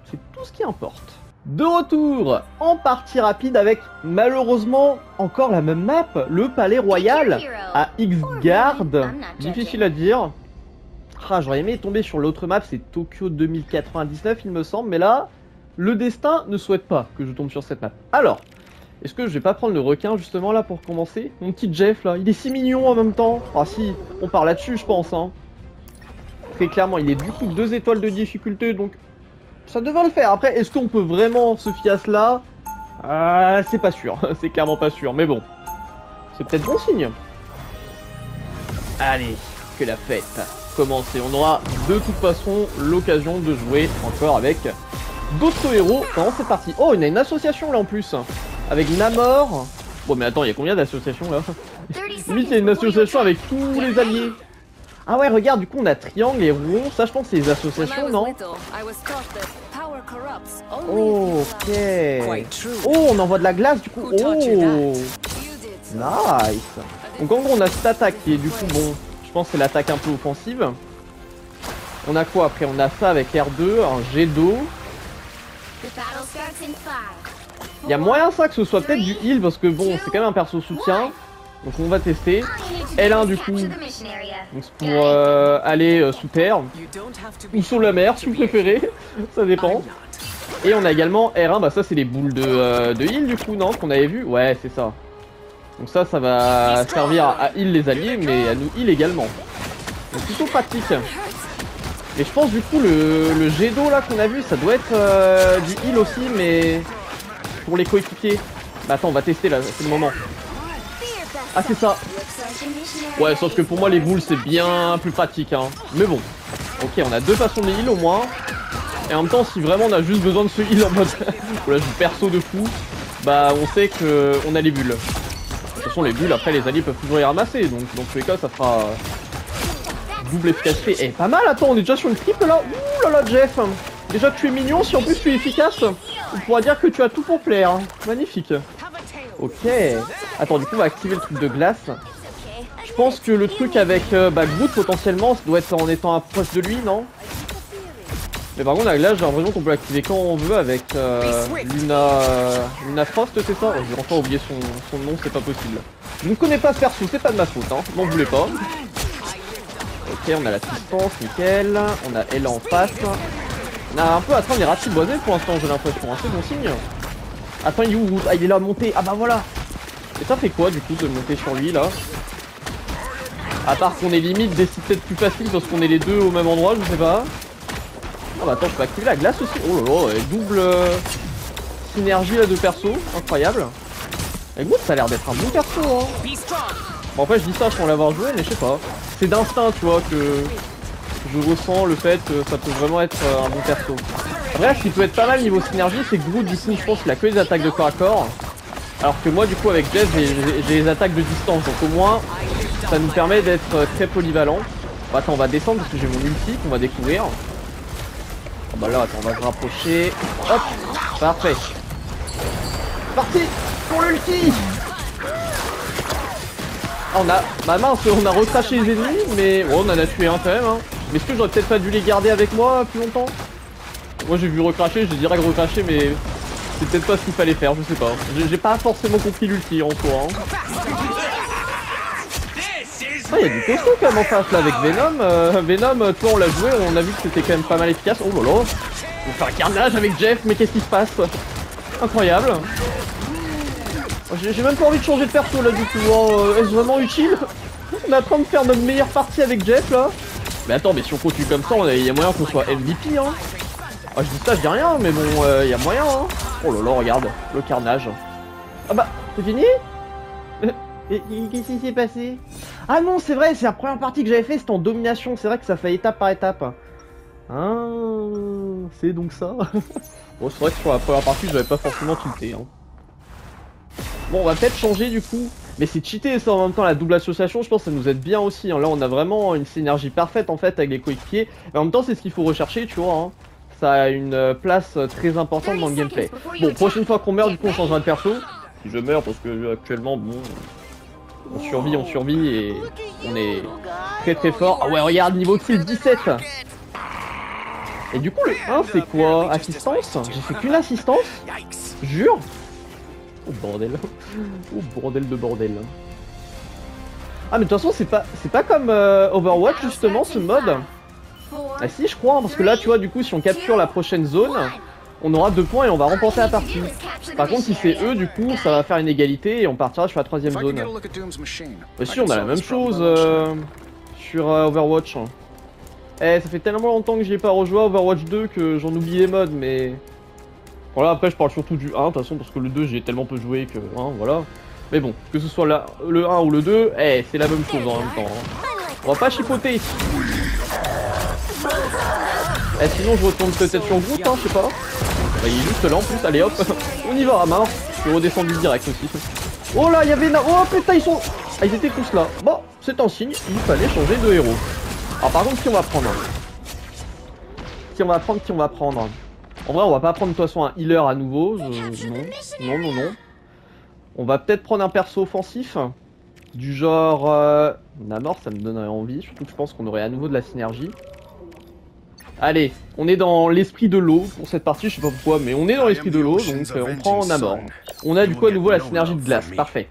c'est tout ce qui importe. De retour en partie rapide avec malheureusement encore la même map, le palais royal à X-Guard. Difficile à dire. Ah, j'aurais aimé tomber sur l'autre map, c'est Tokyo deux mille quatre-vingt-dix-neuf il me semble, mais là, le destin ne souhaite pas que je tombe sur cette map. Alors, est-ce que je vais pas prendre le requin justement là pour commencer? Mon petit Jeff là, il est si mignon en même temps. Ah si, on part là-dessus je pense. Hein. Très clairement, il est du coup deux étoiles de difficulté donc... ça devrait le faire. Après, est-ce qu'on peut vraiment se fier à cela? euh, C'est pas sûr. C'est clairement pas sûr. Mais bon. C'est peut-être bon signe. Allez, que la fête commence. Et on aura de toute façon l'occasion de jouer encore avec d'autres héros pendant cette partie. Oh, il y a une association là en plus. Avec Namor. Bon, mais attends, il y a combien d'associations là? Limite, il y a une association avec tous les alliés. Ah ouais, regarde, du coup on a triangle et rond, ça je pense c'est les associations, non? Oh, ok. Oh, on envoie de la glace du coup. Oh, nice. Donc en gros on a cette attaque qui est du coup, bon, je pense que c'est l'attaque un peu offensive. On a quoi après? On a ça avec R deux, un jet d'eau. Il y a moyen ça que ce soit peut-être du heal parce que bon, c'est quand même un perso soutien. Donc on va tester. L un du coup, donc pour euh, aller euh, sous terre, ou sur la mer si vous préférez, ça dépend. Et on a également R un, bah ça c'est les boules de, euh, de heal du coup, non, qu'on avait vu. Ouais c'est ça. Donc ça, ça va servir à heal les alliés, mais à nous heal également. Donc plutôt pratique. Et je pense du coup le, le jet d'eau là qu'on a vu, ça doit être euh, du heal aussi, mais pour les coéquipiers. Bah attends, on va tester là, c'est le moment. Ah c'est ça. Ouais, sauf que pour moi les boules c'est bien plus pratique hein. Mais bon. Ok, on a deux façons de heal au moins. Et en même temps si vraiment on a juste besoin de ce heal en mode voilà, du perso de fou, bah on sait que on a les bulles. De toute façon les bulles après les alliés peuvent toujours les ramasser. Donc dans tous les cas ça fera double efficacité. Eh pas mal, attends, on est déjà sur une triple là. Ouh là là Jeff. Déjà tu es mignon, si en plus tu es efficace, on pourra dire que tu as tout pour plaire. Magnifique. Ok. Attends, du coup on va activer le truc de glace. Je pense que le truc avec euh, bah, Groot potentiellement, ça doit être en étant proche de lui, non? Mais par contre la glace, j'ai l'impression qu'on peut l'activer quand on veut avec euh, Luna, euh, Luna Frost, c'est ça? Oh, j'ai encore oublié son, son nom, c'est pas possible. Je ne connais pas ce perso, c'est pas de ma faute, hein, n'en voulez pas. Ok, on a l'assistance, nickel. On a Ella en face. On a un peu, attends, on est ratiboisé pour l'instant, j'ai l'impression, hein, c'est bon signe. Attends, il est où? Ah, il est là, monté. Ah bah voilà. Et ça fait quoi du coup de monter sur lui là? À part qu'on est limite des sites peut-être plus faciles parce qu'on est les deux au même endroit, je sais pas. Non bah attends, je peux activer la glace aussi. Oh là là, double euh, synergie là de perso, incroyable. Et Groot, ça a l'air d'être un bon perso hein. Bon après je dis ça sans l'avoir joué mais je sais pas. C'est d'instinct tu vois que je ressens le fait que ça peut vraiment être euh, un bon perso. Bref, ce qui peut être pas mal niveau synergie, c'est que Groot du coup je pense qu'il a que des attaques de corps à corps. Alors que moi du coup avec Jeff j'ai les attaques de distance, donc au moins ça nous permet d'être très polyvalent. Bah, attends, on va descendre parce que j'ai mon multi qu'on va découvrir. Ah bah là attends, on va se rapprocher. Hop, parfait. Parti pour l'ulti. Ah, on a, bah mince, on a recraché les ennemis, mais ouais, on en a tué un quand même hein. Mais est-ce que j'aurais peut-être pas dû les garder avec moi plus longtemps? Moi j'ai vu recracher, j'ai direct recraché, mais c'est peut-être pas ce qu'il fallait faire, je sais pas. J'ai pas forcément compris l'ulti en soi. Ah, il y a du costaud quand même en face là avec Venom. Euh, Venom, toi on l'a joué, on a vu que c'était quand même pas mal efficace. Oh là là, on fait un carnage avec Jeff, mais qu'est-ce qui se passe? Incroyable. J'ai même pas envie de changer de perso là du coup. Oh, est-ce vraiment utile? On est en train de faire notre meilleure partie avec Jeff là. Mais attends, mais si on continue comme ça, il y a moyen qu'on soit M V P hein. Ah, je dis ça, je dis rien, mais bon, il euh, y a moyen hein. Oh là là, regarde, le carnage. Ah bah, c'est fini? Qu'est-ce qui s'est passé? Ah non, c'est vrai, c'est la première partie que j'avais fait, c'était en domination, c'est vrai que ça fait étape par étape. Ah, c'est donc ça. Bon, c'est vrai que sur la première partie, j'avais pas forcément tilté. Hein. Bon, on va peut-être changer du coup. Mais c'est cheaté ça en même temps, la double association, je pense que ça nous aide bien aussi. Hein. Là, on a vraiment une synergie parfaite en fait avec les coéquipiers. Et en même temps, c'est ce qu'il faut rechercher, tu vois. Hein. Ça a une place très importante dans le gameplay. Bon, prochaine fois qu'on meurt, du coup, on changera de perso. Si je meurs, parce que actuellement, bon, on survit, on survit et on est très très fort. Ah ouais, regarde, niveau kill dix-sept. Et du coup, le un, c'est quoi? Assistance? J'ai fait qu'une assistance? Jure? Oh bordel. Oh bordel de bordel. Ah, mais de toute façon, c'est pas, c'est pas comme euh, Overwatch, justement, ce mode. Ah si, je crois, parce que là, tu vois, du coup, si on capture la prochaine zone, on aura deux points et on va remporter la partie. Par contre, si c'est eux, du coup, ça va faire une égalité et on partira sur la troisième zone. Mais si, on a la même chose euh, sur euh, Overwatch. Eh, ça fait tellement longtemps que j'y ai pas rejoué Overwatch deux que j'en oublie les modes, mais... Voilà, après, je parle surtout du un, de toute façon, parce que le deux, j'y ai tellement peu joué que... Hein, voilà. Mais bon, que ce soit la, le un ou le deux, eh, c'est la même chose en même temps. Hein. On va pas chipoter. Eh, sinon je retourne peut-être sur Groot, hein, je sais pas. Bah, il est juste là en plus, allez hop, on y va, à main. Je suis redescendu direct aussi. Oh là, il y avait... Oh putain, ils sont... Ah, ils étaient tous là. Bon, c'est un signe, il fallait changer de héros. Alors par contre, qui on va prendre? Qui on va prendre, qui on va prendre? En vrai, on va pas prendre de toute façon un healer à nouveau. Je... Non, non, non, non. On va peut-être prendre un perso offensif. Du genre... Euh... Namor, ça me donnerait envie. Surtout que je pense qu'on aurait à nouveau de la synergie. Allez, on est dans l'esprit de l'eau pour cette partie, je sais pas pourquoi, mais on est dans l'esprit de l'eau, donc euh, on prend Namor. On a du coup à nouveau la synergie de glace, parfait.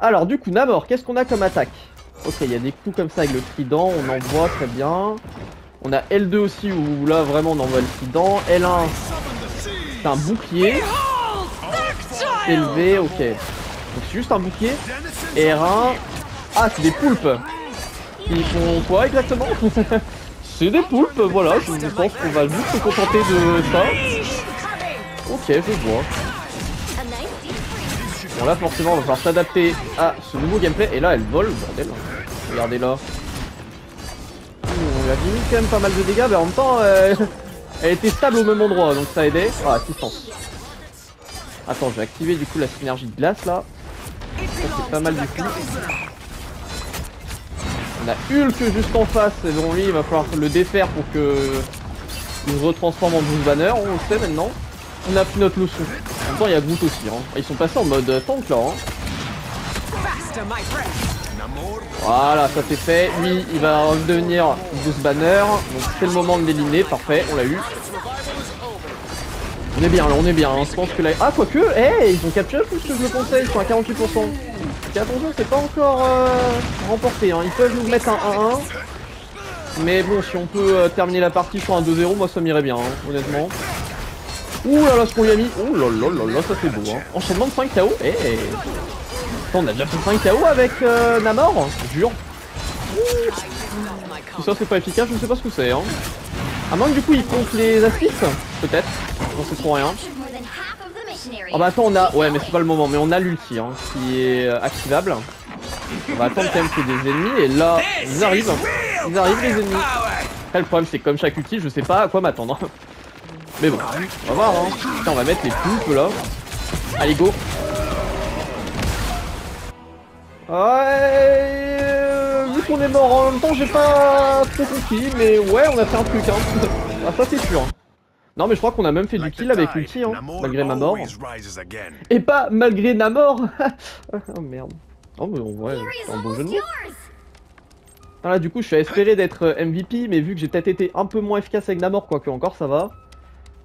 Alors du coup, Namor, qu'est-ce qu'on a comme attaque? Ok, il y a des coups comme ça avec le trident, on envoie très bien. On a L deux aussi où là vraiment on envoie le trident. L un, c'est un bouclier. Élevé, ok. Donc c'est juste un bouclier. R un, ah c'est des poulpes. Ils font quoi exactement? C'est des poulpes, voilà, je pense qu'on va juste se contenter de ça. Ok, je vois. Bon là forcément on va falloir s'adapter à ce nouveau gameplay. Et là elle vole, bordel. Regardez là. On lui a mis quand même pas mal de dégâts, mais en même temps euh, elle était stable au même endroit, donc ça aidait. Ah, assistance. Attends, je vais activer du coup la synergie de glace là. C'est pas mal du coup. On a Hulk juste en face, et donc lui il va falloir le défaire pour que il se retransforme en Bruce Banner, on le sait maintenant. On a pris notre leçon. En même temps il y a Groot aussi, hein. Ils sont passés en mode tank là. Hein. Voilà, ça c'est fait. Lui il va devenir Bruce Banner, donc c'est le moment de l'éliminer, parfait, on l'a eu. On est bien là, on est bien, hein. Je pense que là... Ah quoique, eh hey, ils ont capturé plus que je le conseille, ils sont à quarante-huit pour cent. Et attention, c'est pas encore euh, remporté, hein. Ils peuvent nous mettre un un un. Mais bon, si on peut euh, terminer la partie sur un deux zéro, moi ça m'irait bien, hein, honnêtement. Ouh là là, ce qu'on lui a mis. Ouh là là là là, ça c'est beau, hein. Enchaînement de cinq K O. Eh hey. On a déjà fait cinq K O avec euh, Namor, je jure. Tout ça c'est pas efficace, je ne sais pas ce que c'est, hein. À moins que du coup ils comptent les aspics, peut-être. On sait trop rien. Oh bah attends, on a... Ouais mais c'est pas le moment, mais on a l'ulti hein, qui est euh, activable. On va attendre quand même qu'il y ait des ennemis et là, ils arrivent. Ils arrivent les ennemis. Après le problème c'est que comme chaque ulti, je sais pas à quoi m'attendre. Mais bon, on va voir hein. Putain, on va mettre les poulpes là. Allez go. Ouais... Vu qu'on est mort en même temps, j'ai pas trop compris, mais ouais on a fait un truc hein. Ah ça c'est sûr. Non mais je crois qu'on a même fait du kill avec l'ulti, hein, malgré ma mort. Et pas malgré Namor. Oh merde. Oh mais bon, ouais, c'est un bon jeu de mots. Voilà, du coup je suis à espérer d'être M V P, mais vu que j'ai peut-être été un peu moins efficace avec Namor, quoique encore ça va.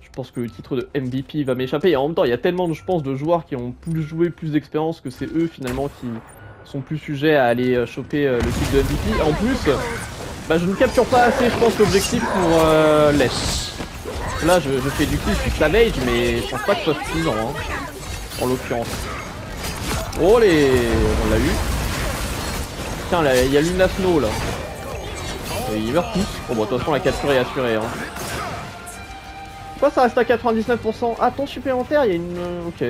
Je pense que le titre de M V P va m'échapper, et en même temps il y a tellement, je pense, de joueurs qui ont plus joué, plus d'expérience, que c'est eux finalement qui sont plus sujets à aller choper le titre de M V P. En plus, bah je ne capture pas assez, je pense, l'objectif pour euh, l'Est. Là je, je fais du kill, je suis savage, mais je pense pas que ce soit suffisant hein, en l'occurrence. Oh les, on l'a eu. Tiens, il y a Luna Snow là. Et il meurt tous. Bon bah de toute façon la capture est assurée hein. Pourquoi ça reste à quatre-vingt-dix-neuf pour cent? Ah, temps supplémentaire, il y a une... Ok.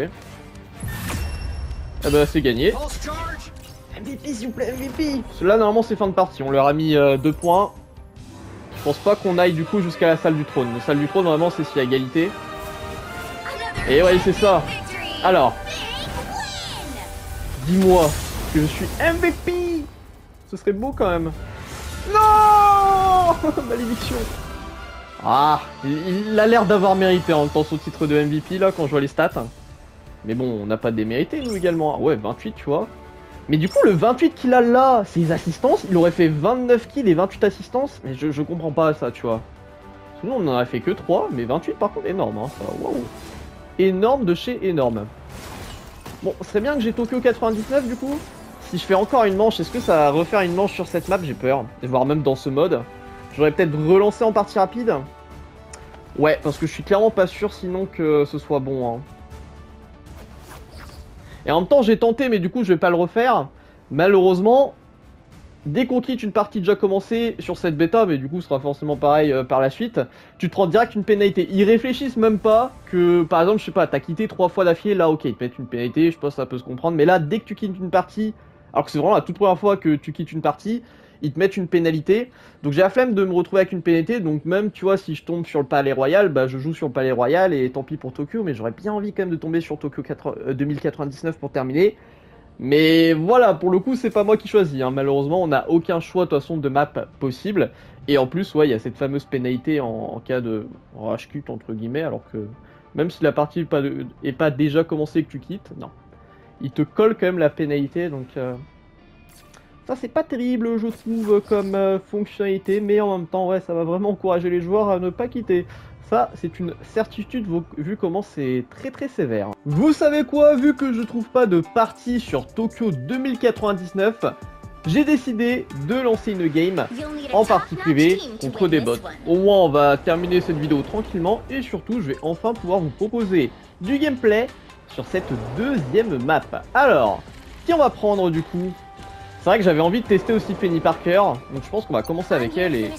Ah bah c'est gagné. M V P s'il vous plaît, M V P. Là normalement c'est fin de partie, on leur a mis euh, deux points. Je pense pas qu'on aille du coup jusqu'à la salle du trône. La salle du trône vraiment c'est s'il y a égalité. Et ouais c'est ça. Alors, dis-moi que je suis M V P. Ce serait beau quand même. Non. Malédiction. Ah, il, il a l'air d'avoir mérité en temps son titre de M V P là quand je vois les stats. Mais bon, on n'a pas démérité nous également. Ouais, vingt-huit tu vois. Mais du coup le vingt-huit qu'il a là, ses assistances, il aurait fait vingt-neuf kills et vingt-huit assistances, mais je, je comprends pas ça tu vois. Sinon on en aurait fait que trois, mais vingt-huit par contre énorme hein, ça, waouh. Énorme de chez énorme. Bon, ce serait bien que j'ai Tokyo quatre-vingt-dix-neuf du coup. Si je fais encore une manche, est-ce que ça va refaire une manche sur cette map? J'ai peur, voire même dans ce mode. J'aurais peut-être relancé en partie rapide. Ouais, parce que je suis clairement pas sûr sinon que ce soit bon hein. Et en même temps j'ai tenté, mais du coup je vais pas le refaire. Malheureusement, dès qu'on quitte une partie déjà commencée sur cette bêta, mais du coup ce sera forcément pareil euh, par la suite, tu te prends direct une pénalité. Ils réfléchissent même pas que, par exemple, je sais pas, t'as quitté trois fois d'affilée, là ok, ils te mettent une pénalité, je pense que ça peut se comprendre. Mais là, dès que tu quittes une partie, alors que c'est vraiment la toute première fois que tu quittes une partie, ils te mettent une pénalité. Donc j'ai la flemme de me retrouver avec une pénalité. Donc même tu vois, si je tombe sur le palais royal, bah je joue sur le palais royal et tant pis pour Tokyo. Mais j'aurais bien envie quand même de tomber sur Tokyo quatre-vingt-dix-neuf pour terminer. Mais voilà, pour le coup, c'est pas moi qui choisis, hein. Malheureusement, on n'a aucun choix de toute façon de map possible. Et en plus, ouais, il y a cette fameuse pénalité en, en cas de rush cut entre guillemets, alors que même si la partie n'est pas, pas déjà commencée et que tu quittes, non, il te colle quand même la pénalité, donc euh, ça c'est pas terrible, je trouve, comme euh, fonctionnalité, mais en même temps, ouais, ça va vraiment encourager les joueurs à ne pas quitter. Ça, c'est une certitude vu comment c'est très très sévère. Vous savez quoi, vu que je trouve pas de partie sur Tokyo deux mille quatre-vingt-dix-neuf, j'ai décidé de lancer une game en partie privée contre des bots. Au moins, on va terminer cette vidéo tranquillement et surtout, je vais enfin pouvoir vous proposer du gameplay sur cette deuxième map. Alors, qui on va prendre du coup? C'est vrai que j'avais envie de tester aussi Penny Parker, donc je pense qu'on va commencer avec elle et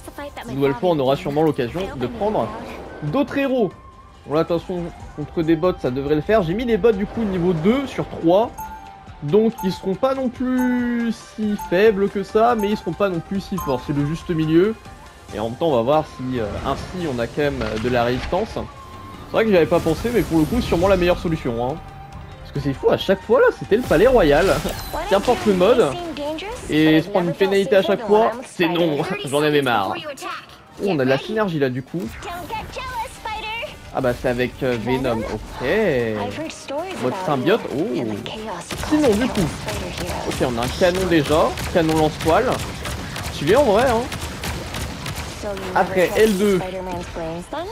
une nouvelle fois, on aura sûrement l'occasion de prendre d'autres héros. Bon là, de toute façon, contre des bots, ça devrait le faire. J'ai mis des bots du coup niveau deux sur trois. Donc ils seront pas non plus si faibles que ça, mais ils seront pas non plus si forts. C'est le juste milieu. Et en même temps, on va voir si euh, ainsi on a quand même de la résistance. C'est vrai que j'y avais pas pensé, mais pour le coup, sûrement la meilleure solution, hein. Parce que c'est fou, à chaque fois là, c'était le palais royal. Qu'importe le mode. Et se prendre une pénalité à chaque fois, c'est non. J'en avais marre. Oh, on a de la synergie là du coup. Ah bah c'est avec Venom, ok. Mode symbiote, oh. Sinon du coup, ok, on a un canon déjà, canon lance-poil. Stylé en vrai, hein. Après L deux,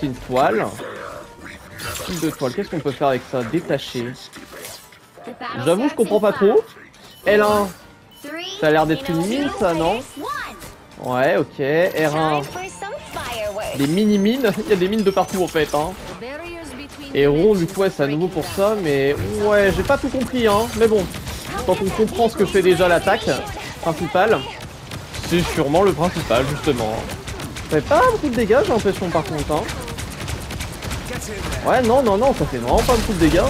c'est une toile. Style de toile, qu'est-ce qu'on peut faire avec ça? Détaché. J'avoue, je comprends pas trop. L un, ça a l'air d'être une mine ça, non? Ouais, ok. R un, des mini-mines, il y a des mines de partout en fait, hein. Et rond du coup, ouais, c'est à nouveau pour ça, mais ouais, j'ai pas tout compris, hein. Mais bon, quand on comprend ce que fait déjà l'attaque principale, c'est sûrement le principal, justement. Ça fait pas beaucoup de dégâts, j'ai l'impression, par contre, hein. Ouais, non, non, non, ça fait vraiment pas beaucoup de dégâts.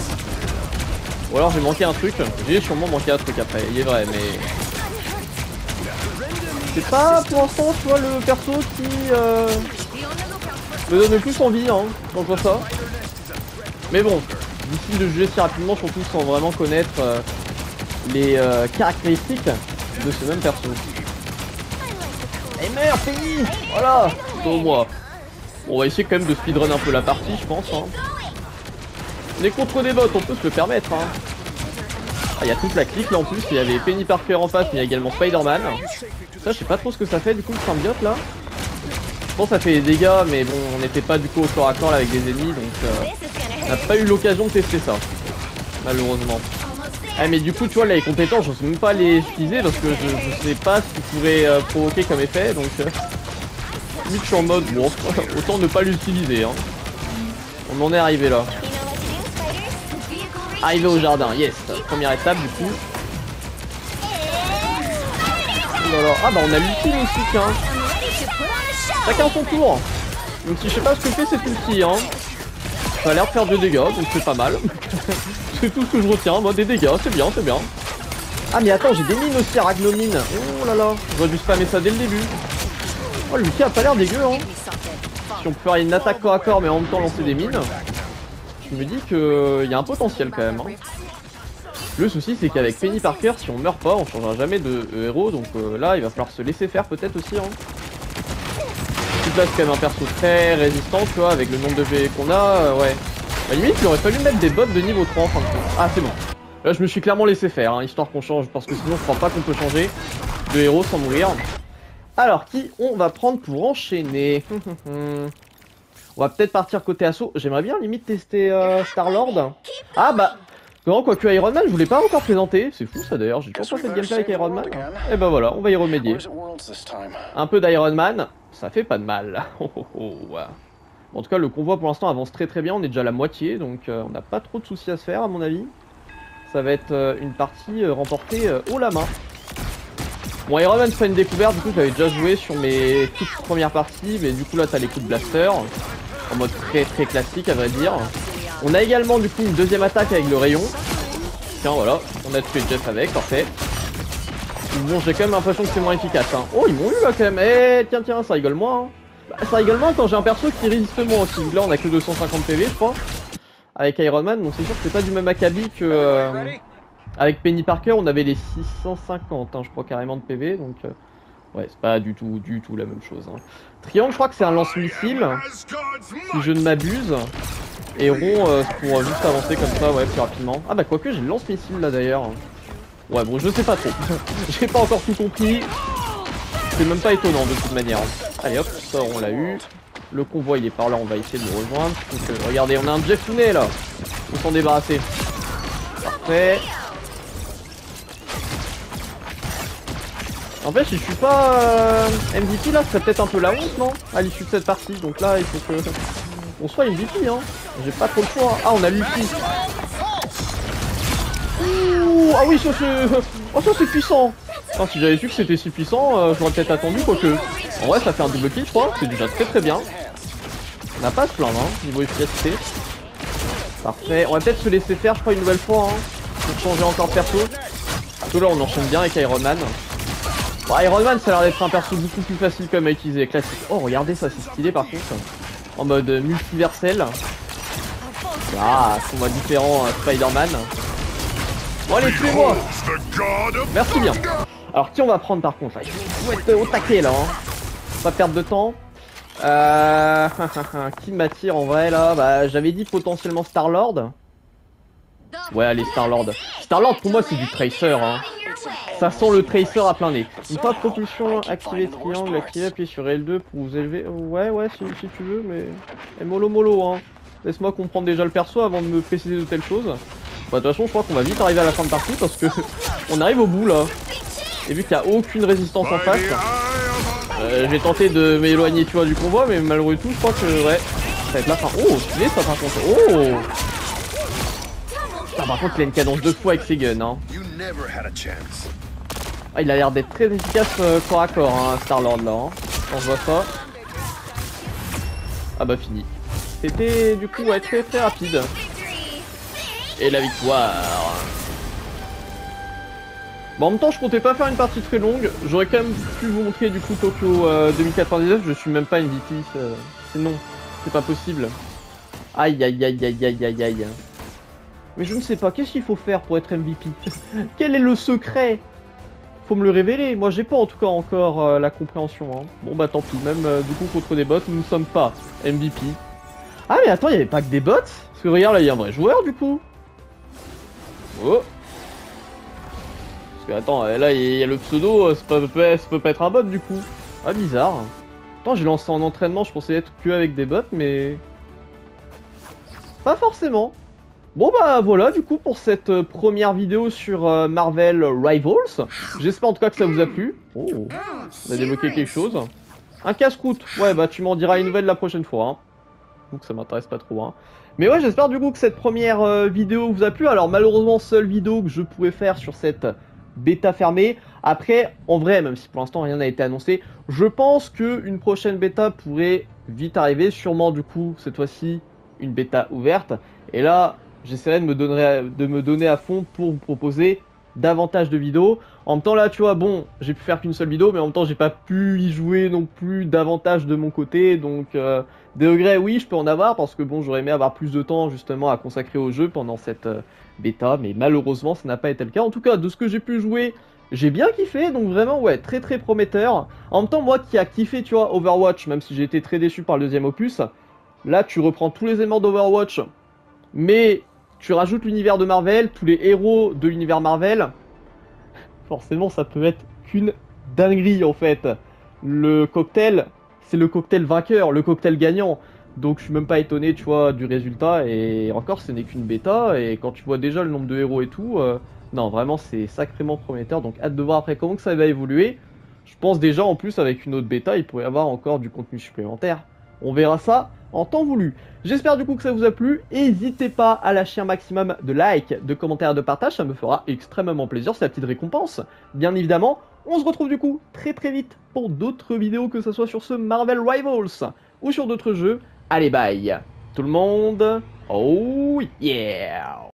Ou alors j'ai manqué un truc, j'ai sûrement manqué un truc après, il est vrai, mais... C'est pas pour l'instant, tu vois, le perso qui euh, me donne le plus envie, hein, quand je vois ça. Mais bon, difficile de juger si rapidement, surtout sans vraiment connaître euh, les euh, caractéristiques de ce même perso. Eh merde, pays! Voilà, c'est au moi. Bon, on va essayer quand même de speedrun un peu la partie, je pense, hein. On est contre des bots, on peut se le permettre, hein. Ah, il y a toute la clique là en plus, il y avait Penny Parker en face, mais il y a également Spider-Man. Ça, je sais pas trop ce que ça fait du coup le symbiote là. Je pense que ça fait des dégâts, mais bon, on n'était pas du coup au corps à corps là, avec des ennemis, donc euh, on n'a pas eu l'occasion de tester ça, malheureusement. Ah, mais du coup, tu vois, là, les compétences, je ne sais même pas les utiliser parce que je, je sais pas ce qui pourrait euh, provoquer comme effet, donc euh, vu que je suis en mode, bon, autant ne pas l'utiliser, hein. On en est arrivé là. Arrivé au jardin, yes. Première étape du coup. Alors, ah bah on a l'ultime aussi, hein. Chacun son tour. Donc si je sais pas ce que fait cet ulti, hein. Ça a l'air de faire des dégâts, donc c'est pas mal. C'est tout ce que je retiens, moi, des dégâts, c'est bien, c'est bien. Ah mais attends, j'ai des mines aussi, Ragnomine. Oh là là, j'aurais dû spammer ça dès le début. Oh, l'ulti a pas l'air dégueu, hein. Si on peut faire une attaque corps à corps mais en même temps lancer des mines, je me dis qu'il y a un potentiel quand même, hein. Le souci c'est qu'avec Penny Parker, si on meurt pas, on changera jamais de euh, héros, donc euh, là il va falloir se laisser faire peut-être aussi, hein. Là c'est quand même un perso très résistant, tu vois, avec le nombre de P V qu'on a, euh, ouais. À la limite il aurait fallu mettre des bots de niveau trois en fin de compte. Ah c'est bon. Là je me suis clairement laissé faire, hein, histoire qu'on change, parce que sinon je crois pas qu'on peut changer de héros sans mourir. Alors qui on va prendre pour enchaîner? On va peut-être partir côté assaut. J'aimerais bien limite tester euh, Star-Lord. Ah bah, non, quoique Iron Man, je voulais pas encore présenter. C'est fou ça d'ailleurs, j'ai toujours pas fait de gameplay avec Iron Man. Et bah voilà, on va y remédier. Un peu d'Iron Man, ça fait pas de mal. Oh, oh, oh, ouais. En tout cas, le convoi pour l'instant avance très très bien. On est déjà à la moitié, donc euh, on n'a pas trop de soucis à se faire à mon avis. Ça va être euh, une partie euh, remportée euh, haut la main. Bon, Iron Man, c'est pas une découverte, du coup j'avais déjà joué sur mes toutes premières parties, mais du coup là t'as les coups de blaster. En mode très très classique à vrai dire. On a également du coup une deuxième attaque avec le rayon. Tiens voilà, on a tué Jeff avec, parfait. Bon j'ai quand même l'impression que c'est moins efficace, hein. Oh ils m'ont eu là quand même, eh tiens tiens ça rigole moins, hein. Bah, ça rigole moins quand j'ai un perso qui résiste moins aussi. Là on a que deux cent cinquante P V je crois, avec Iron Man, donc c'est sûr que c'est pas du même acabit que, euh, Avec Penny Parker, on avait les six cent cinquante, hein, je crois, carrément de P V, donc... Euh, ouais, c'est pas du tout, du tout la même chose. Hein. Triangle, je crois que c'est un lance-missile, si je ne m'abuse. Et rond euh, pour euh, juste avancer comme ça, ouais, plus rapidement. Ah bah, quoique, j'ai le lance-missile, là, d'ailleurs. Ouais, bon, je sais pas trop. J'ai pas encore tout compris. C'est même pas étonnant, de toute manière. Allez, hop, ça, on l'a eu. Le convoi, il est par là, on va essayer de le rejoindre. Donc, euh, regardez, on a un Jeff Founet, là. On s'en débarrasser. Parfait. En fait, si je suis pas euh, M V P là, ce serait peut-être un peu la honte, non? À l'issue de cette partie, donc là, il faut que on soit M V P, hein. J'ai pas trop le choix. Ah, on a l'ulti. Ouh, ah oui, ça c'est... Oh, ça c'est puissant. Enfin, si j'avais su que c'était si puissant, euh, j'aurais peut-être attendu, quoique... En vrai, ça fait un double kill, je crois. C'est déjà très très bien. On n'a pas à se plaindre, hein, niveau efficacité. Parfait. On va peut-être se laisser faire, je crois, une nouvelle fois, hein, pour changer encore de perso. Parce que là, on enchaîne bien avec Iron Man. Bon, Iron Man, ça a l'air d'être un perso beaucoup plus facile comme à utiliser, classique. Oh, regardez ça, c'est stylé par contre. En mode multiversel. Ah, combat différent euh, Spider-Man. Bon, allez, tuez-moi. Merci bien. Alors, qui on va prendre par contre là? Il faut être au taquet là. Hein. Pas perdre de temps. Euh... qui m'attire en vrai là? Bah, j'avais dit potentiellement Star-Lord. Ouais, allez, Star-Lord. Star-Lord, pour moi, c'est du Tracer, hein. Ça sent le Tracer à plein nez. Une fois propulsion, activer triangle, activer, appuyez sur L deux pour vous élever. Ouais, ouais, si, si tu veux, mais... Et mollo mollo, hein. Laisse-moi comprendre déjà le perso avant de me préciser de telles choses. Bah, de toute façon, je crois qu'on va vite arriver à la fin de partie parce que... on arrive au bout, là. Et vu qu'il n'y a aucune résistance en face... Euh, j'ai tenté de m'éloigner, tu vois, du convoi, mais malgré tout, je crois que... Ouais, ça va être la fin. Oh, stylé, ça, par contre. Oh! Ah, par contre, il a une cadence de fou avec ses guns, hein. Ah, il a l'air d'être très efficace euh, corps à corps, hein, Star-Lord, là, hein. Quand je vois ça. Ah bah, fini. C'était, du coup, ouais, très très rapide. Et la victoire. Bon, en même temps, je comptais pas faire une partie très longue. J'aurais quand même pu vous montrer, du coup, Tokyo euh, deux mille quatre-vingt-dix-neuf. Je suis même pas une V P. Euh, c'est non. C'est pas possible. Aïe, aïe, aïe, aïe, aïe, aïe, aïe. Mais je ne sais pas, qu'est-ce qu'il faut faire pour être M V P? Quel est le secret? Faut me le révéler, moi j'ai pas en tout cas encore euh, la compréhension. Hein. Bon bah tant pis, même euh, du coup contre des bots, nous ne sommes pas M V P. Ah mais attends, il n'y avait pas que des bots? Parce que regarde là, il y a un vrai joueur du coup. Oh. Parce que attends, là il y a le pseudo, ça peut, ça peut pas être un bot du coup. Ah bizarre. Attends, j'ai lancé en entraînement, je pensais être que avec des bots, mais... Pas forcément. Bon bah voilà du coup pour cette euh, première vidéo sur euh, Marvel Rivals. J'espère en tout cas que ça vous a plu. Oh, on a débloqué quelque chose. Un casse-croûte. Ouais bah tu m'en diras une nouvelle la prochaine fois. Hein. Donc ça m'intéresse pas trop. Hein. Mais ouais j'espère du coup que cette première euh, vidéo vous a plu. Alors malheureusement seule vidéo que je pouvais faire sur cette bêta fermée. Après en vrai même si pour l'instant rien n'a été annoncé. Je pense qu'une prochaine bêta pourrait vite arriver. Sûrement du coup cette fois-ci une bêta ouverte. Et là... J'essaierai de me donner, de me donner à fond pour vous proposer davantage de vidéos. En même temps là tu vois bon j'ai pu faire qu'une seule vidéo mais en même temps j'ai pas pu y jouer non plus davantage de mon côté donc euh, des regrets oui je peux en avoir parce que bon j'aurais aimé avoir plus de temps justement à consacrer au jeu pendant cette euh, bêta mais malheureusement ça n'a pas été le cas. En tout cas de ce que j'ai pu jouer j'ai bien kiffé donc vraiment ouais très très prometteur. En même temps moi qui a kiffé tu vois Overwatch même si j'ai été très déçu par le deuxième opus là tu reprends tous les éléments d'Overwatch mais tu rajoutes l'univers de Marvel, tous les héros de l'univers Marvel, forcément ça peut être qu'une dinguerie en fait. Le cocktail, c'est le cocktail vainqueur, le cocktail gagnant. Donc je suis même pas étonné tu vois du résultat et encore ce n'est qu'une bêta et quand tu vois déjà le nombre de héros et tout, euh, non vraiment c'est sacrément prometteur donc hâte de voir après comment que ça va évoluer. Je pense déjà en plus avec une autre bêta il pourrait y avoir encore du contenu supplémentaire. On verra ça en temps voulu. J'espère du coup que ça vous a plu. N'hésitez pas à lâcher un maximum de likes, de commentaires et de partage. Ça me fera extrêmement plaisir. C'est la petite récompense, bien évidemment. On se retrouve du coup très très vite pour d'autres vidéos, que ce soit sur ce Marvel Rivals ou sur d'autres jeux. Allez, bye tout le monde. Oh yeah!